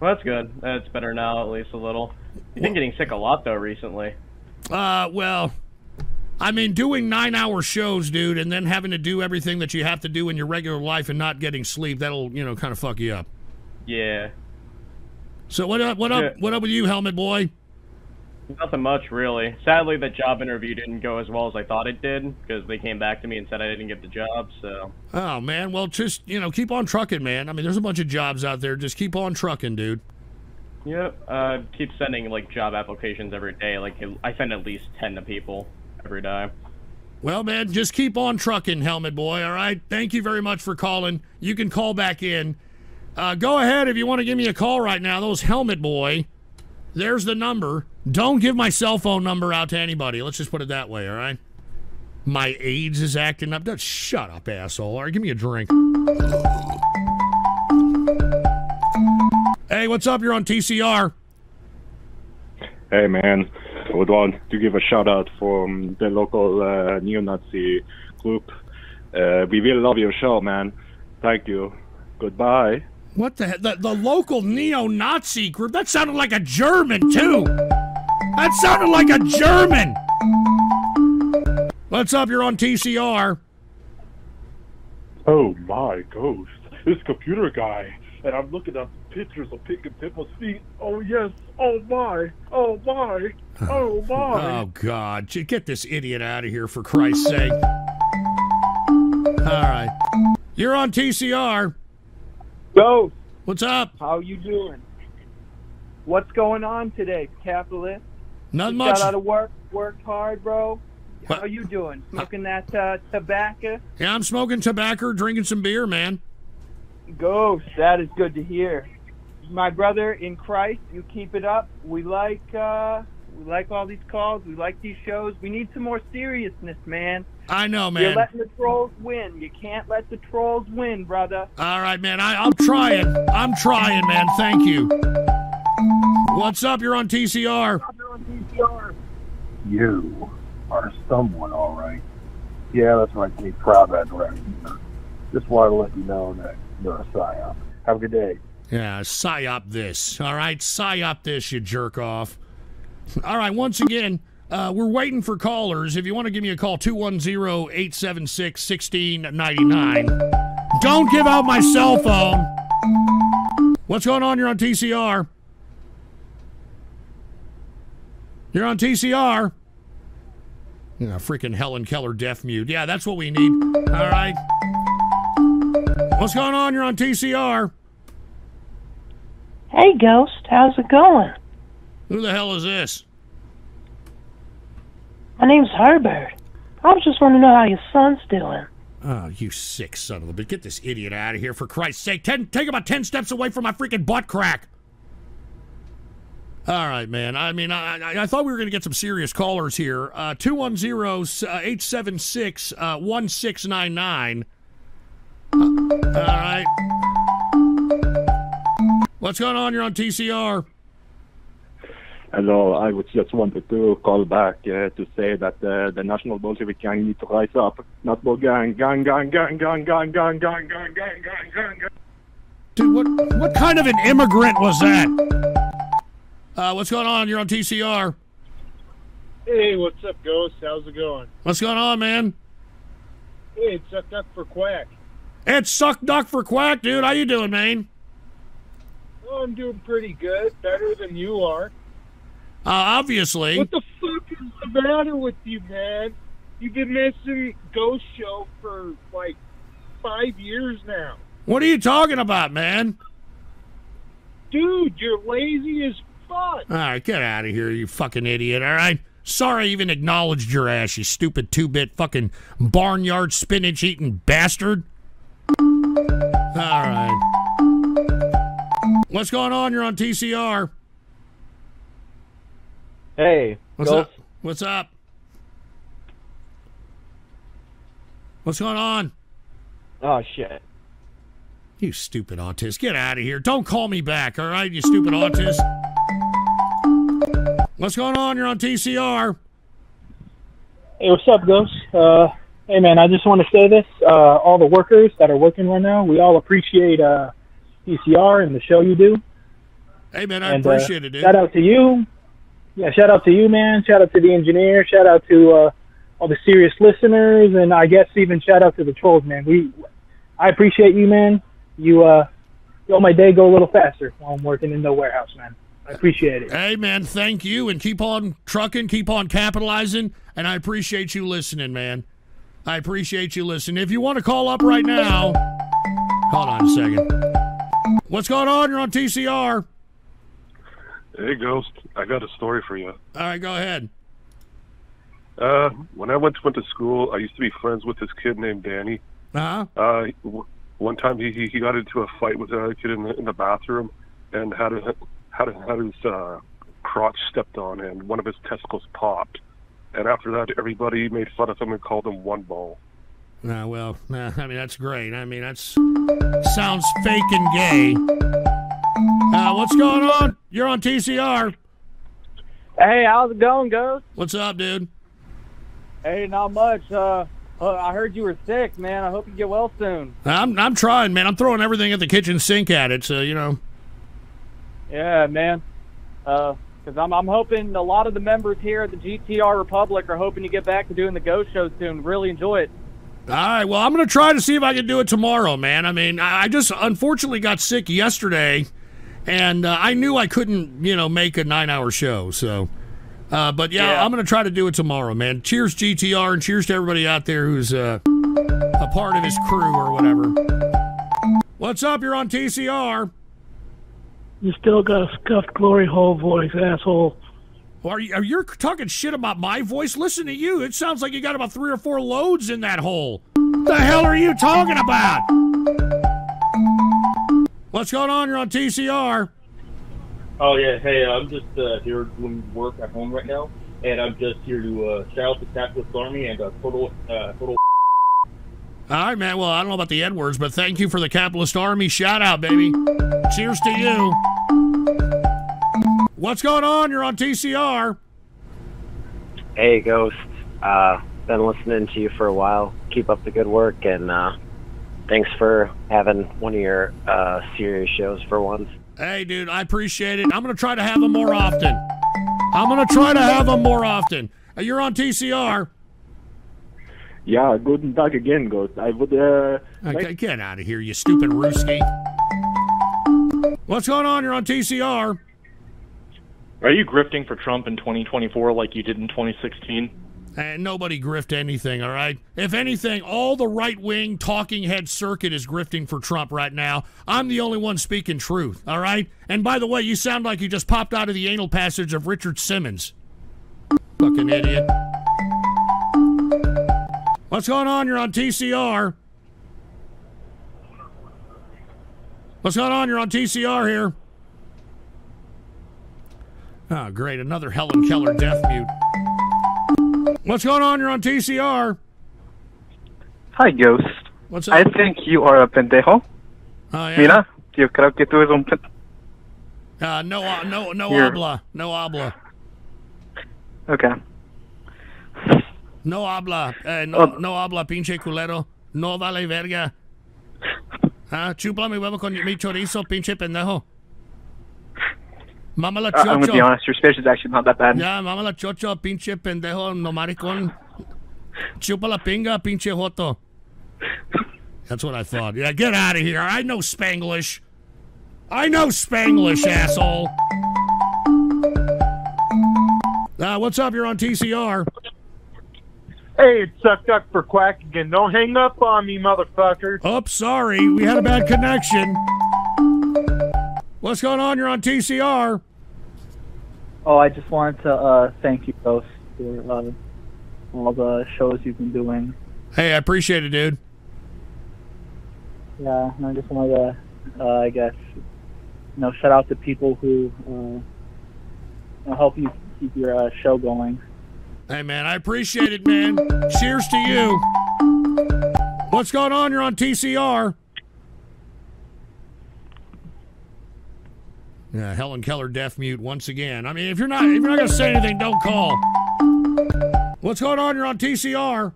Well, that's good. That's better now, at least a little. You've been getting sick a lot, though, recently. Well, I mean, doing 9-hour shows, dude, and then having to do everything that you have to do in your regular life and not getting sleep, that'll, you know, kind of fuck you up. Yeah. So what up with you, Helmet Boy? Nothing much, really. Sadly, the job interview didn't go as well as I thought it did, because they came back to me and said I didn't get the job, so... Oh, man. Well, just, you know, keep on trucking, man. I mean, there's a bunch of jobs out there. Just keep on trucking, dude. Yep. Keep sending, like, job applications every day. Like, I send at least 10 to people every day. Well, man, just keep on trucking, Helmet Boy, all right? Thank you very much for calling. You can call back in. Go ahead if you want to give me a call right now. Those Helmet Boy... There's the number. Don't give my cell phone number out to anybody. Let's just put it that way, all right? My AIDS is acting up. Shut up, asshole. All right, give me a drink. Hey, what's up? You're on TCR. Hey, man. I would want to give a shout-out from the local neo-Nazi group. We will love your show, man. Thank you. Goodbye. What the heck? The local neo-Nazi group? That sounded like a German, too. That sounded like a German. What's up? You're on TCR. Oh, my ghost. This computer guy. And I'm looking up pictures of Pink and Pimple's feet. Oh, yes. Oh, my. Oh, my. Oh, my. Oh, God. Get this idiot out of here, for Christ's sake. All right. You're on TCR. Ghost. What's up? How you doing? What's going on today, capitalist? Not much. Got out of work, worked hard, bro. How are you doing? Smoking that tobacco? Yeah, I'm smoking tobacco, drinking some beer, man. Ghost, that is good to hear. My brother in Christ, you keep it up. We like all these calls. We like these shows. We need some more seriousness, man. I know, man. You're letting the trolls win. You can't let the trolls win, brother. All right, man. I'm trying. I'm trying, man. Thank you. What's up? You're on TCR. You are someone, all right. Yeah, that's right. Be proud of that, right? Just wanted to let you know that you're a psyop. Have a good day. Yeah, psyop this. All right, psyop this, you jerk off. All right, once again, we're waiting for callers. If you want to give me a call, 210-876-1699. Don't give out my cell phone. What's going on? You're on TCR. You're on TCR. You know, freaking Helen Keller deaf mute. Yeah, that's what we need. All right. What's going on? You're on TCR. Hey, Ghost. How's it going? Who the hell is this? My name's Herbert. I was just wanting to know how your son's doing. Oh, you sick son of a bitch. Get this idiot out of here, for Christ's sake. Take about 10 steps away from my freaking butt crack. All right, man. I mean, I thought we were going to get some serious callers here. 210-876-1699. All right. What's going on? You're on TCR. Hello, I would just wanted to call back to say that the National Bolshevik Gang need to rise up. Not Bolgang, gang, gang, gang, gang, gang, gang, gang, gang, gang, gang, gang, gang. Dude, what kind of an immigrant was that? What's going on? You're on TCR. Hey, what's up, Ghost? How's it going? What's going on, man? Hey, it's Suck Duck for Quack. It's Suck Duck for Quack, dude. How you doing, man? Oh, I'm doing pretty good. Better than you are. Obviously. What the fuck is the matter with you, man? You've been missing Ghost Show for, like, 5 years now. What are you talking about, man? Dude, you're lazy as fuck. All right, get out of here, you fucking idiot, all right? Sorry I even acknowledged your ass, you stupid two-bit fucking barnyard spinach-eating bastard. All right. What's going on? You're on TCR. Hey, what's up? What's up? What's going on? Oh, shit. You stupid autist. Get out of here. Don't call me back, all right, you stupid autist. What's going on? You're on TCR. Hey, what's up, Ghost? Hey, man, I just want to say this. All the workers that are working right now, we all appreciate TCR and the show you do. Hey, man, I appreciate it, dude. Shout out to you. Yeah, shout out to you, man. Shout out to the engineer. Shout out to all the serious listeners, and I guess even shout out to the trolls, man. I appreciate you, man. You help my day go a little faster while I'm working in the warehouse, man. I appreciate it. Hey, man, thank you, and keep on trucking, keep on capitalizing, and I appreciate you listening, man. I appreciate you listening. If you want to call up right now, hold on a second. What's going on? You're on TCR. Hey, Ghost. I got a story for you. All right, go ahead. When I went to school, I used to be friends with this kid named Danny. Uh-huh. One time he got into a fight with another kid in the bathroom and had his crotch stepped on, and one of his testicles popped. And after that, everybody made fun of him and called him One Ball. I mean, that's great. I mean, that's sounds fake and gay. What's going on? You're on TCR. Hey, how's it going, Ghost? What's up, dude? Hey, not much. I heard you were sick, man. I hope you get well soon. I'm trying, man. I'm throwing everything at the kitchen sink at it, so, you know. Yeah, man. Because I'm hoping a lot of the members here at the GTR Republic are hoping to get back to doing the Ghost Show soon. Really enjoy it. All right. Well, I'm going to try to see if I can do it tomorrow, man. I mean, I just unfortunately got sick yesterday, and I knew I couldn't, you know, make a 9-hour show. So, but yeah. I'm going to try to do it tomorrow, man. Cheers, GTR, and cheers to everybody out there who's a part of his crew or whatever. What's up? You're on TCR. You still got a scuffed glory hole voice, asshole. Well, you're talking shit about my voice? Listen to you. It sounds like you got about 3 or 4 loads in that hole. What the hell are you talking about? What's going on? You're on TCR. Oh, yeah. Hey, I'm just here doing work at home right now, and I'm just here to shout out the Capitalist Army and total. All right, man. Well, I don't know about the N words, but thank you for the Capitalist Army shout out, baby. Cheers to you. What's going on? You're on TCR. Hey, Ghost. Been listening to you for a while. Keep up the good work, and thanks for having one of your serious shows for once. Hey, dude, I appreciate it. I'm going to try to have them more often. You're on TCR. Yeah, guten Tag again, Ghost. I would get out of here, you stupid Ruski. What's going on? You're on TCR. Are you grifting for Trump in 2024 like you did in 2016? And nobody grift anything, all right? If anything, all the right-wing talking head circuit is grifting for Trump right now. I'm the only one speaking truth, all right? And by the way, you sound like you just popped out of the anal passage of Richard Simmons. Fucking idiot. What's going on? You're on TCR. What's going on? You're on TCR here. Oh, great. Another Helen Keller death mute. What's going on? You're on TCR. Hi, Ghost. What's up? I think you are a pendejo. Yeah. Mira, yo creo que tú eres un pendejo. No habla. No habla. Okay. No habla, no habla, pinche culero. No vale verga. Chupla mi huevo con mi chorizo, pinche pendejo. Mama la chocho. I'm gonna be honest, your Spanish is actually not that bad. Yeah, mama la chocho, pinche pendejo, no maricón. Chupa la pinga, pinche joto. That's what I thought. Yeah, get out of here. I know Spanglish. I know Spanglish, asshole. What's up? You're on TCR. Hey, it's Duck for Quack again. Don't hang up on me, motherfucker. Oops, sorry. We had a bad connection. What's going on? You're on TCR. Oh, I just wanted to thank you both for all the shows you've been doing. Hey, I appreciate it, dude. Yeah, and I just wanted to, I guess, you know, shout out to people who help you keep your show going. Hey, man, I appreciate it, man. Cheers to you. What's going on? You're on TCR. Yeah, Helen Keller deaf mute once again. I mean, if you're not gonna say anything, don't call. What's going on? You're on TCR.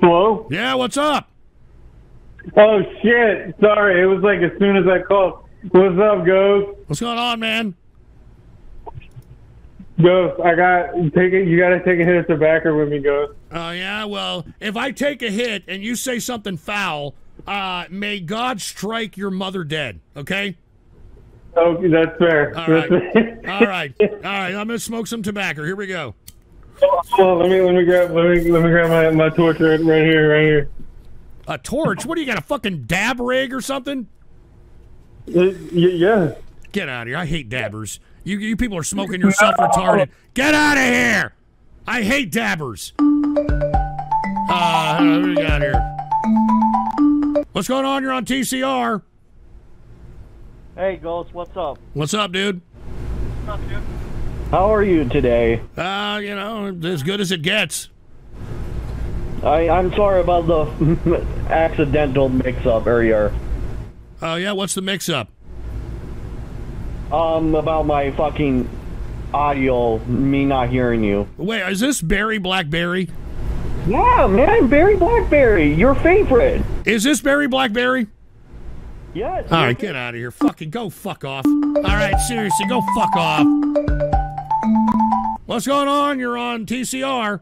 Hello? Yeah, what's up? Oh, shit. Sorry. It was like as soon as I called. What's up, Ghost? What's going on, man? Ghost, you got to take a hit of tobacco with me, Ghost. Oh, yeah? Well, if I take a hit and you say something foul, may God strike your mother dead, okay? Oh, that's fair. All right. All right. All right. I'm going to smoke some tobacco. Here we go. Well, let me grab my torch right here. A torch? What do you got? A fucking dab rig or something? Yeah. Get out of here! I hate dabbers. You people are smoking yourself retarded. Get out of here! I hate dabbers. What do we got here? What's going on? You're on TCR. Hey, Ghost. What's up? What's up, dude? What's up, dude? How are you today? You know, as good as it gets. I'm sorry about the accidental mix-up earlier. Oh, yeah? What's the mix-up? About my fucking audio, me not hearing you. Wait, is this Barry Blackberry? Yeah, man, Barry Blackberry, your favorite. Is this Barry Blackberry? Yes. All right, get out of here. Fucking go fuck off. All right, seriously, go fuck off. What's going on? You're on TCR.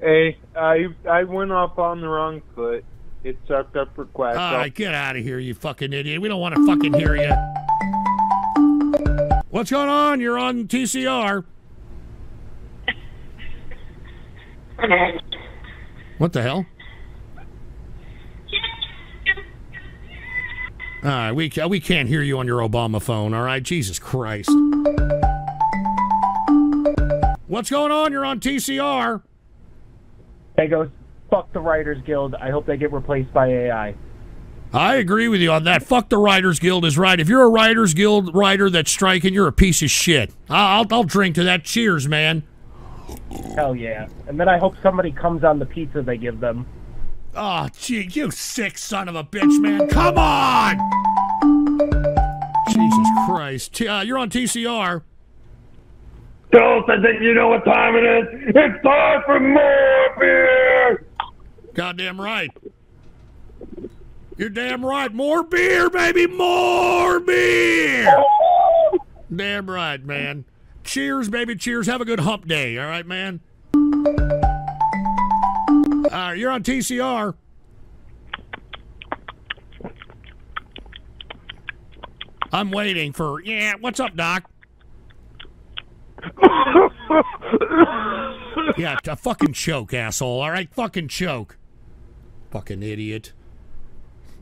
Hey, I went off on the wrong foot. It sucked up request. All right, get out of here, you fucking idiot. We don't want to fucking hear you. What's going on? You're on TCR. What the hell? All right, we can't hear you on your Obama phone, all right? Jesus Christ. What's going on? You're on TCR. Hey, Ghost, fuck the Writers Guild. I hope they get replaced by AI. I agree with you on that. Fuck the Writers Guild is right. If you're a Writers Guild writer that's striking, you're a piece of shit. I'll drink to that. Cheers, man. Hell yeah. And then I hope somebody comes on the pizza they give them. Oh, gee, you sick son of a bitch, man. Come on! Jesus Christ. You're on TCR. Ghost, I think you know what time it is. It's time for more beer! Goddamn right. You're damn right. More beer, baby! More beer! Damn right, man. Cheers, baby, cheers. Have a good hump day, all right, man? You're on TCR. I'm waiting for... Yeah, what's up, Doc? Yeah, fucking choke, asshole. All right, fucking choke. Fucking idiot.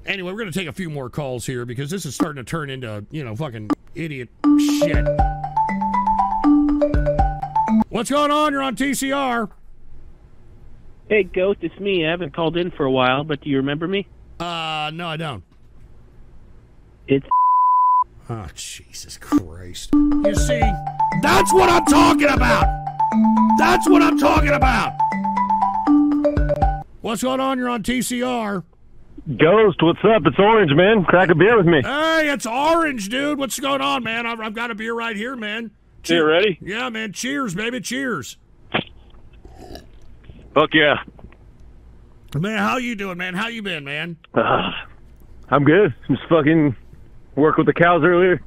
Anyway, we're going to take a few more calls here because this is starting to turn into, you know, fucking idiot shit. What's going on? You're on TCR. Hey, Ghost, it's me. I haven't called in for a while, but do you remember me? No, I don't. It's... Oh, Jesus Christ. You see, that's what I'm talking about! That's what I'm talking about! What's going on? You're on TCR. Ghost, what's up? It's Orange, man. Crack a beer with me. Hey, it's Orange, dude. What's going on, man? I've got a beer right here, man. You ready? Yeah, man. Cheers, baby. Cheers. Fuck yeah. Man, how you doing, man? How you been, man? I'm good. Just fucking work with the cows earlier.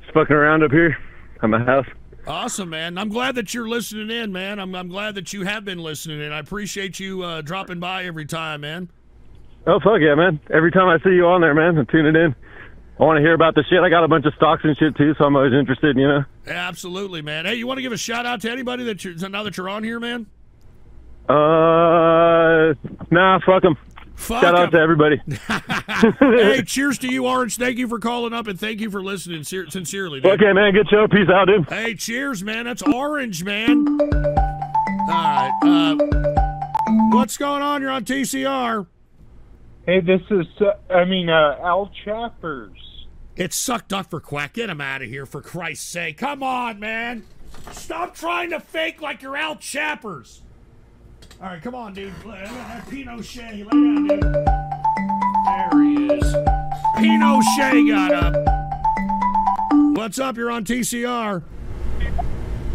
Just fucking around up here at my house. Awesome, man. I'm glad that you're listening in, man. I'm glad that you have been listening in. I appreciate you dropping by every time, man. Oh, fuck yeah, man. Every time I see you on there, man, I'm tuning in. I want to hear about the shit. I got a bunch of stocks and shit, too, so I'm always interested, you know? Absolutely, man. Hey, you want to give a shout-out to anybody that now that you're on here, man? Nah, fuck them. Shout-out to everybody. Hey, cheers to you, Orange. Thank you for calling up, and thank you for listening sincerely, dude. Okay, man. Good show. Peace out, dude. Hey, cheers, man. That's Orange, man. All right. What's going on? You're on TCR. Hey, this is, Al Chappers. It's sucked up for quack. Get him out of here, for Christ's sake. Come on, man. Stop trying to fake like you're Al Chappers. All right, come on, dude. Pinochet, lay down, dude. There he is. Pinochet got up. What's up? You're on TCR.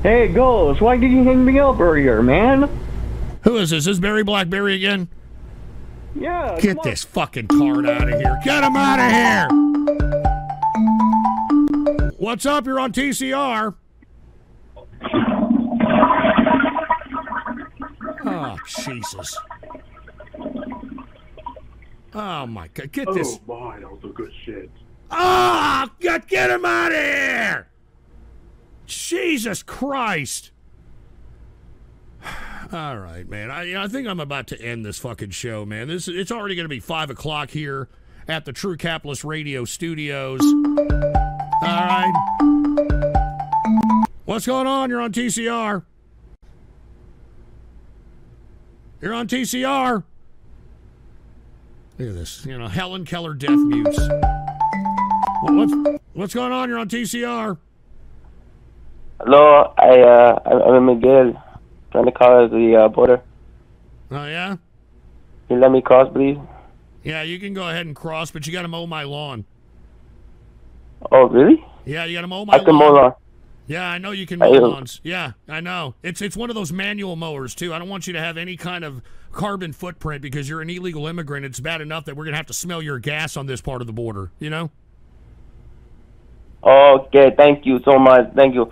Hey, Ghost, why did you hang me up earlier, man? Who is this? Is Barry Blackberry again? Yeah. Get this fucking card out of here. Get him out of here. What's up? You're on TCR. Oh, Jesus. Oh, my God. Get this. Oh, my. That was some good shit. Oh, God. Get him out of here. Jesus Christ. All right, man. I think I'm about to end this fucking show, man. It's already going to be 5 o'clock here at the True Capitalist Radio Studios. All right. What's going on? You're on TCR. You're on TCR. Look at this. You know, Helen Keller death mutes. Well, what's going on? You're on TCR. Hello, I'm Miguel. Trying to call at the border. Oh, yeah? Can you let me cross, please? Yeah, you can go ahead and cross, but you got to mow my lawn. Oh, really? Yeah, you got to mow my lawn. I can mow lawn. Yeah, I know you can mow lawns. Yeah, I know. It's one of those manual mowers, too. I don't want you to have any kind of carbon footprint because you're an illegal immigrant. It's bad enough that we're going to have to smell your gas on this part of the border, you know? Okay, thank you so much. Thank you.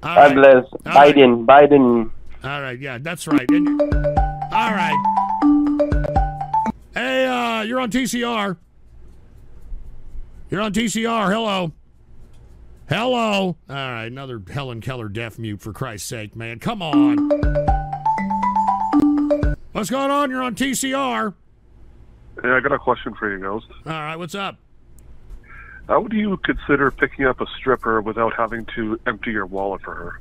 God bless. Biden. Right. Biden. All right, yeah, that's right. And, all right. Hey, you're on TCR. You're on TCR. Hello. Hello. All right, another Helen Keller deaf mute, for Christ's sake, man. Come on. What's going on? You're on TCR. Hey, I got a question for you, Ghost. All right, what's up? How would you consider picking up a stripper without having to empty your wallet for her?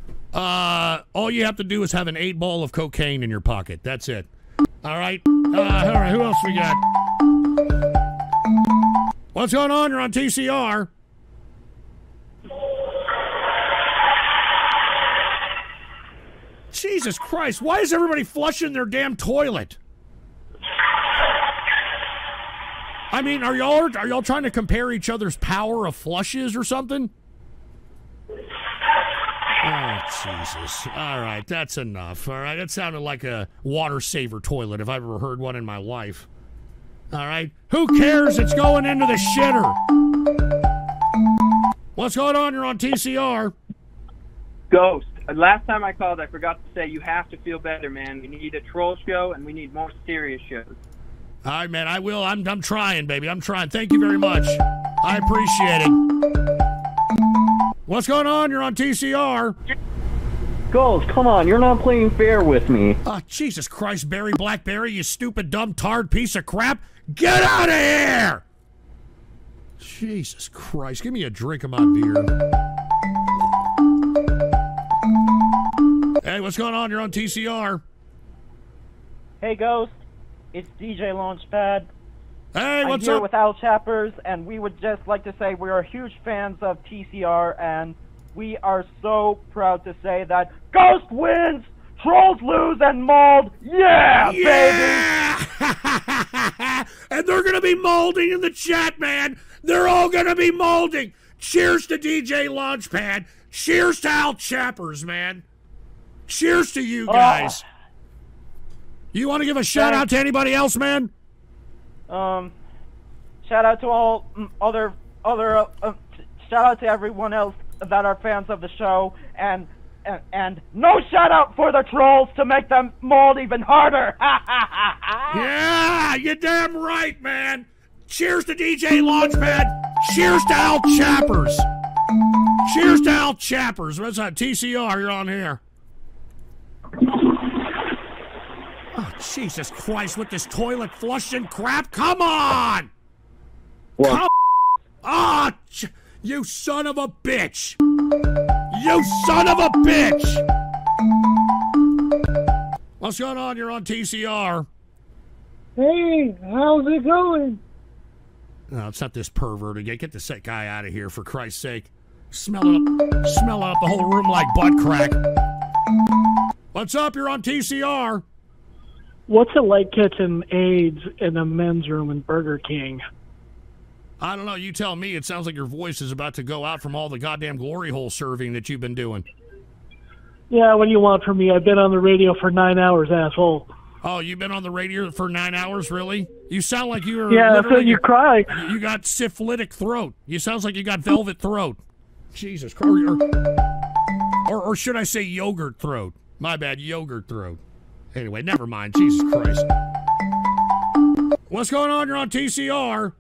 All you have to do is have an 8-ball of cocaine in your pocket. That's it. All right. Who else we got? What's going on? You're on TCR. Jesus Christ. Why is everybody flushing their damn toilet? I mean, are y'all trying to compare each other's power of flushes or something? Oh, Jesus. All right, that's enough. All right, that sounded like a water saver toilet if I've ever heard one in my life. All right, who cares? It's going into the shitter. What's going on? You're on TCR. Ghost, last time I called, I forgot to say you have to feel better, man. We need a troll show, and we need more serious shows. All right, man, I will. I'm trying, baby. I'm trying. Thank you very much. I appreciate it. What's going on? You're on TCR. Ghost, come on. You're not playing fair with me. Oh, Jesus Christ, Barry Blackberry, you stupid, dumb, tarred piece of crap. Get out of here! Jesus Christ. Give me a drink of my beer. Hey, what's going on? You're on TCR. Hey, Ghost. It's DJ Launchpad. Hey, what's up? I'm here with Al Chappers, and we would just like to say we are huge fans of TCR, and we are so proud to say that Ghost wins, Trolls lose, and Mauled, yeah, baby! And they're going to be mauling in the chat, man. They're all going to be mauling. Cheers to DJ Launchpad. Cheers to Al Chappers, man. Cheers to you guys. You want to give a shout-out to anybody else, man? Shout out to all shout out to everyone else that are fans of the show, and no shout out for the trolls to make them mauled even harder. Yeah, you're damn right, man. Cheers to DJ Launchpad. Cheers to Al Chappers. Cheers to Al Chappers. What's on TCR? You're on here. Oh, Jesus Christ, with this toilet flushing crap. Come on! What? Oh, you son of a bitch! You son of a bitch! What's going on? You're on TCR. Hey, how's it going? No, it's not this pervert again. Get this guy out of here, for Christ's sake. Smell it up the whole room like butt crack. What's up? You're on TCR. What's it like catching AIDS in the men's room in Burger King? I don't know. You tell me. It sounds like your voice is about to go out from all the goddamn glory hole serving that you've been doing. Yeah, what do you want from me? I've been on the radio for 9 hours, asshole. Oh, you've been on the radio for 9 hours, really? You sound like you were... Yeah, so you cry. You got syphilitic throat. You sounds like you got velvet throat. Jesus Christ. Or should I say yogurt throat? My bad, yogurt throat. Anyway, never mind. Jesus Christ. What's going on? You're on TCR.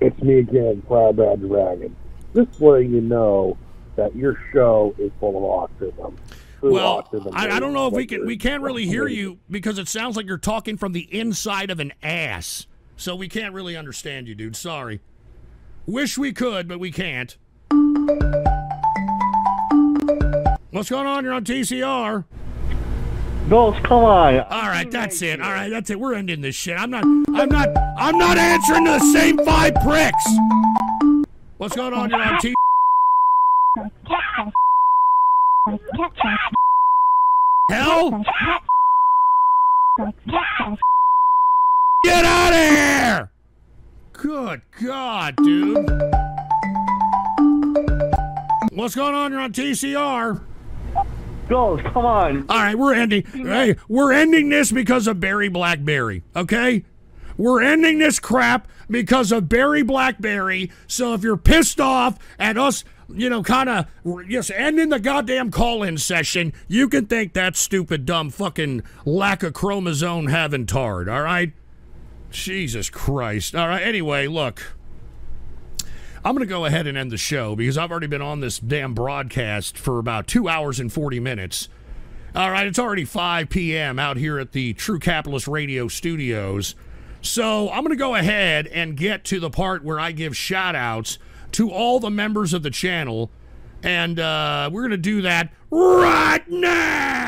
It's me again, Proud Bad Dragon. This way you know that your show is full of autism. Well, I don't know if we can't really hear you because it sounds like you're talking from the inside of an ass. So we can't really understand you, dude. Sorry. Wish we could, but we can't. What's going on? You're on TCR. Ghost, come on. All right, that's it. All right, that's it. We're ending this shit. I'm not answering to the same five pricks. What's going on? You're on TCR. Hell? Get out of here! Good God, dude. What's going on? You're on TCR. Go, come on. All right, we're ending. Hey, we're ending this because of Barry Blackberry, okay? We're ending this crap because of Barry Blackberry. So if you're pissed off at us... you know, kind of just ending the goddamn call-in session, you can thank that stupid, dumb, fucking lack of chromosome having tard, all right? Jesus Christ. All right, anyway, look. I'm going to go ahead and end the show because I've already been on this damn broadcast for about 2 hours and 40 minutes. All right, it's already 5 p.m. out here at the True Capitalist Radio Studios. So I'm going to go ahead and get to the part where I give shout-outs to all the members of the channel, and we're going to do that right now!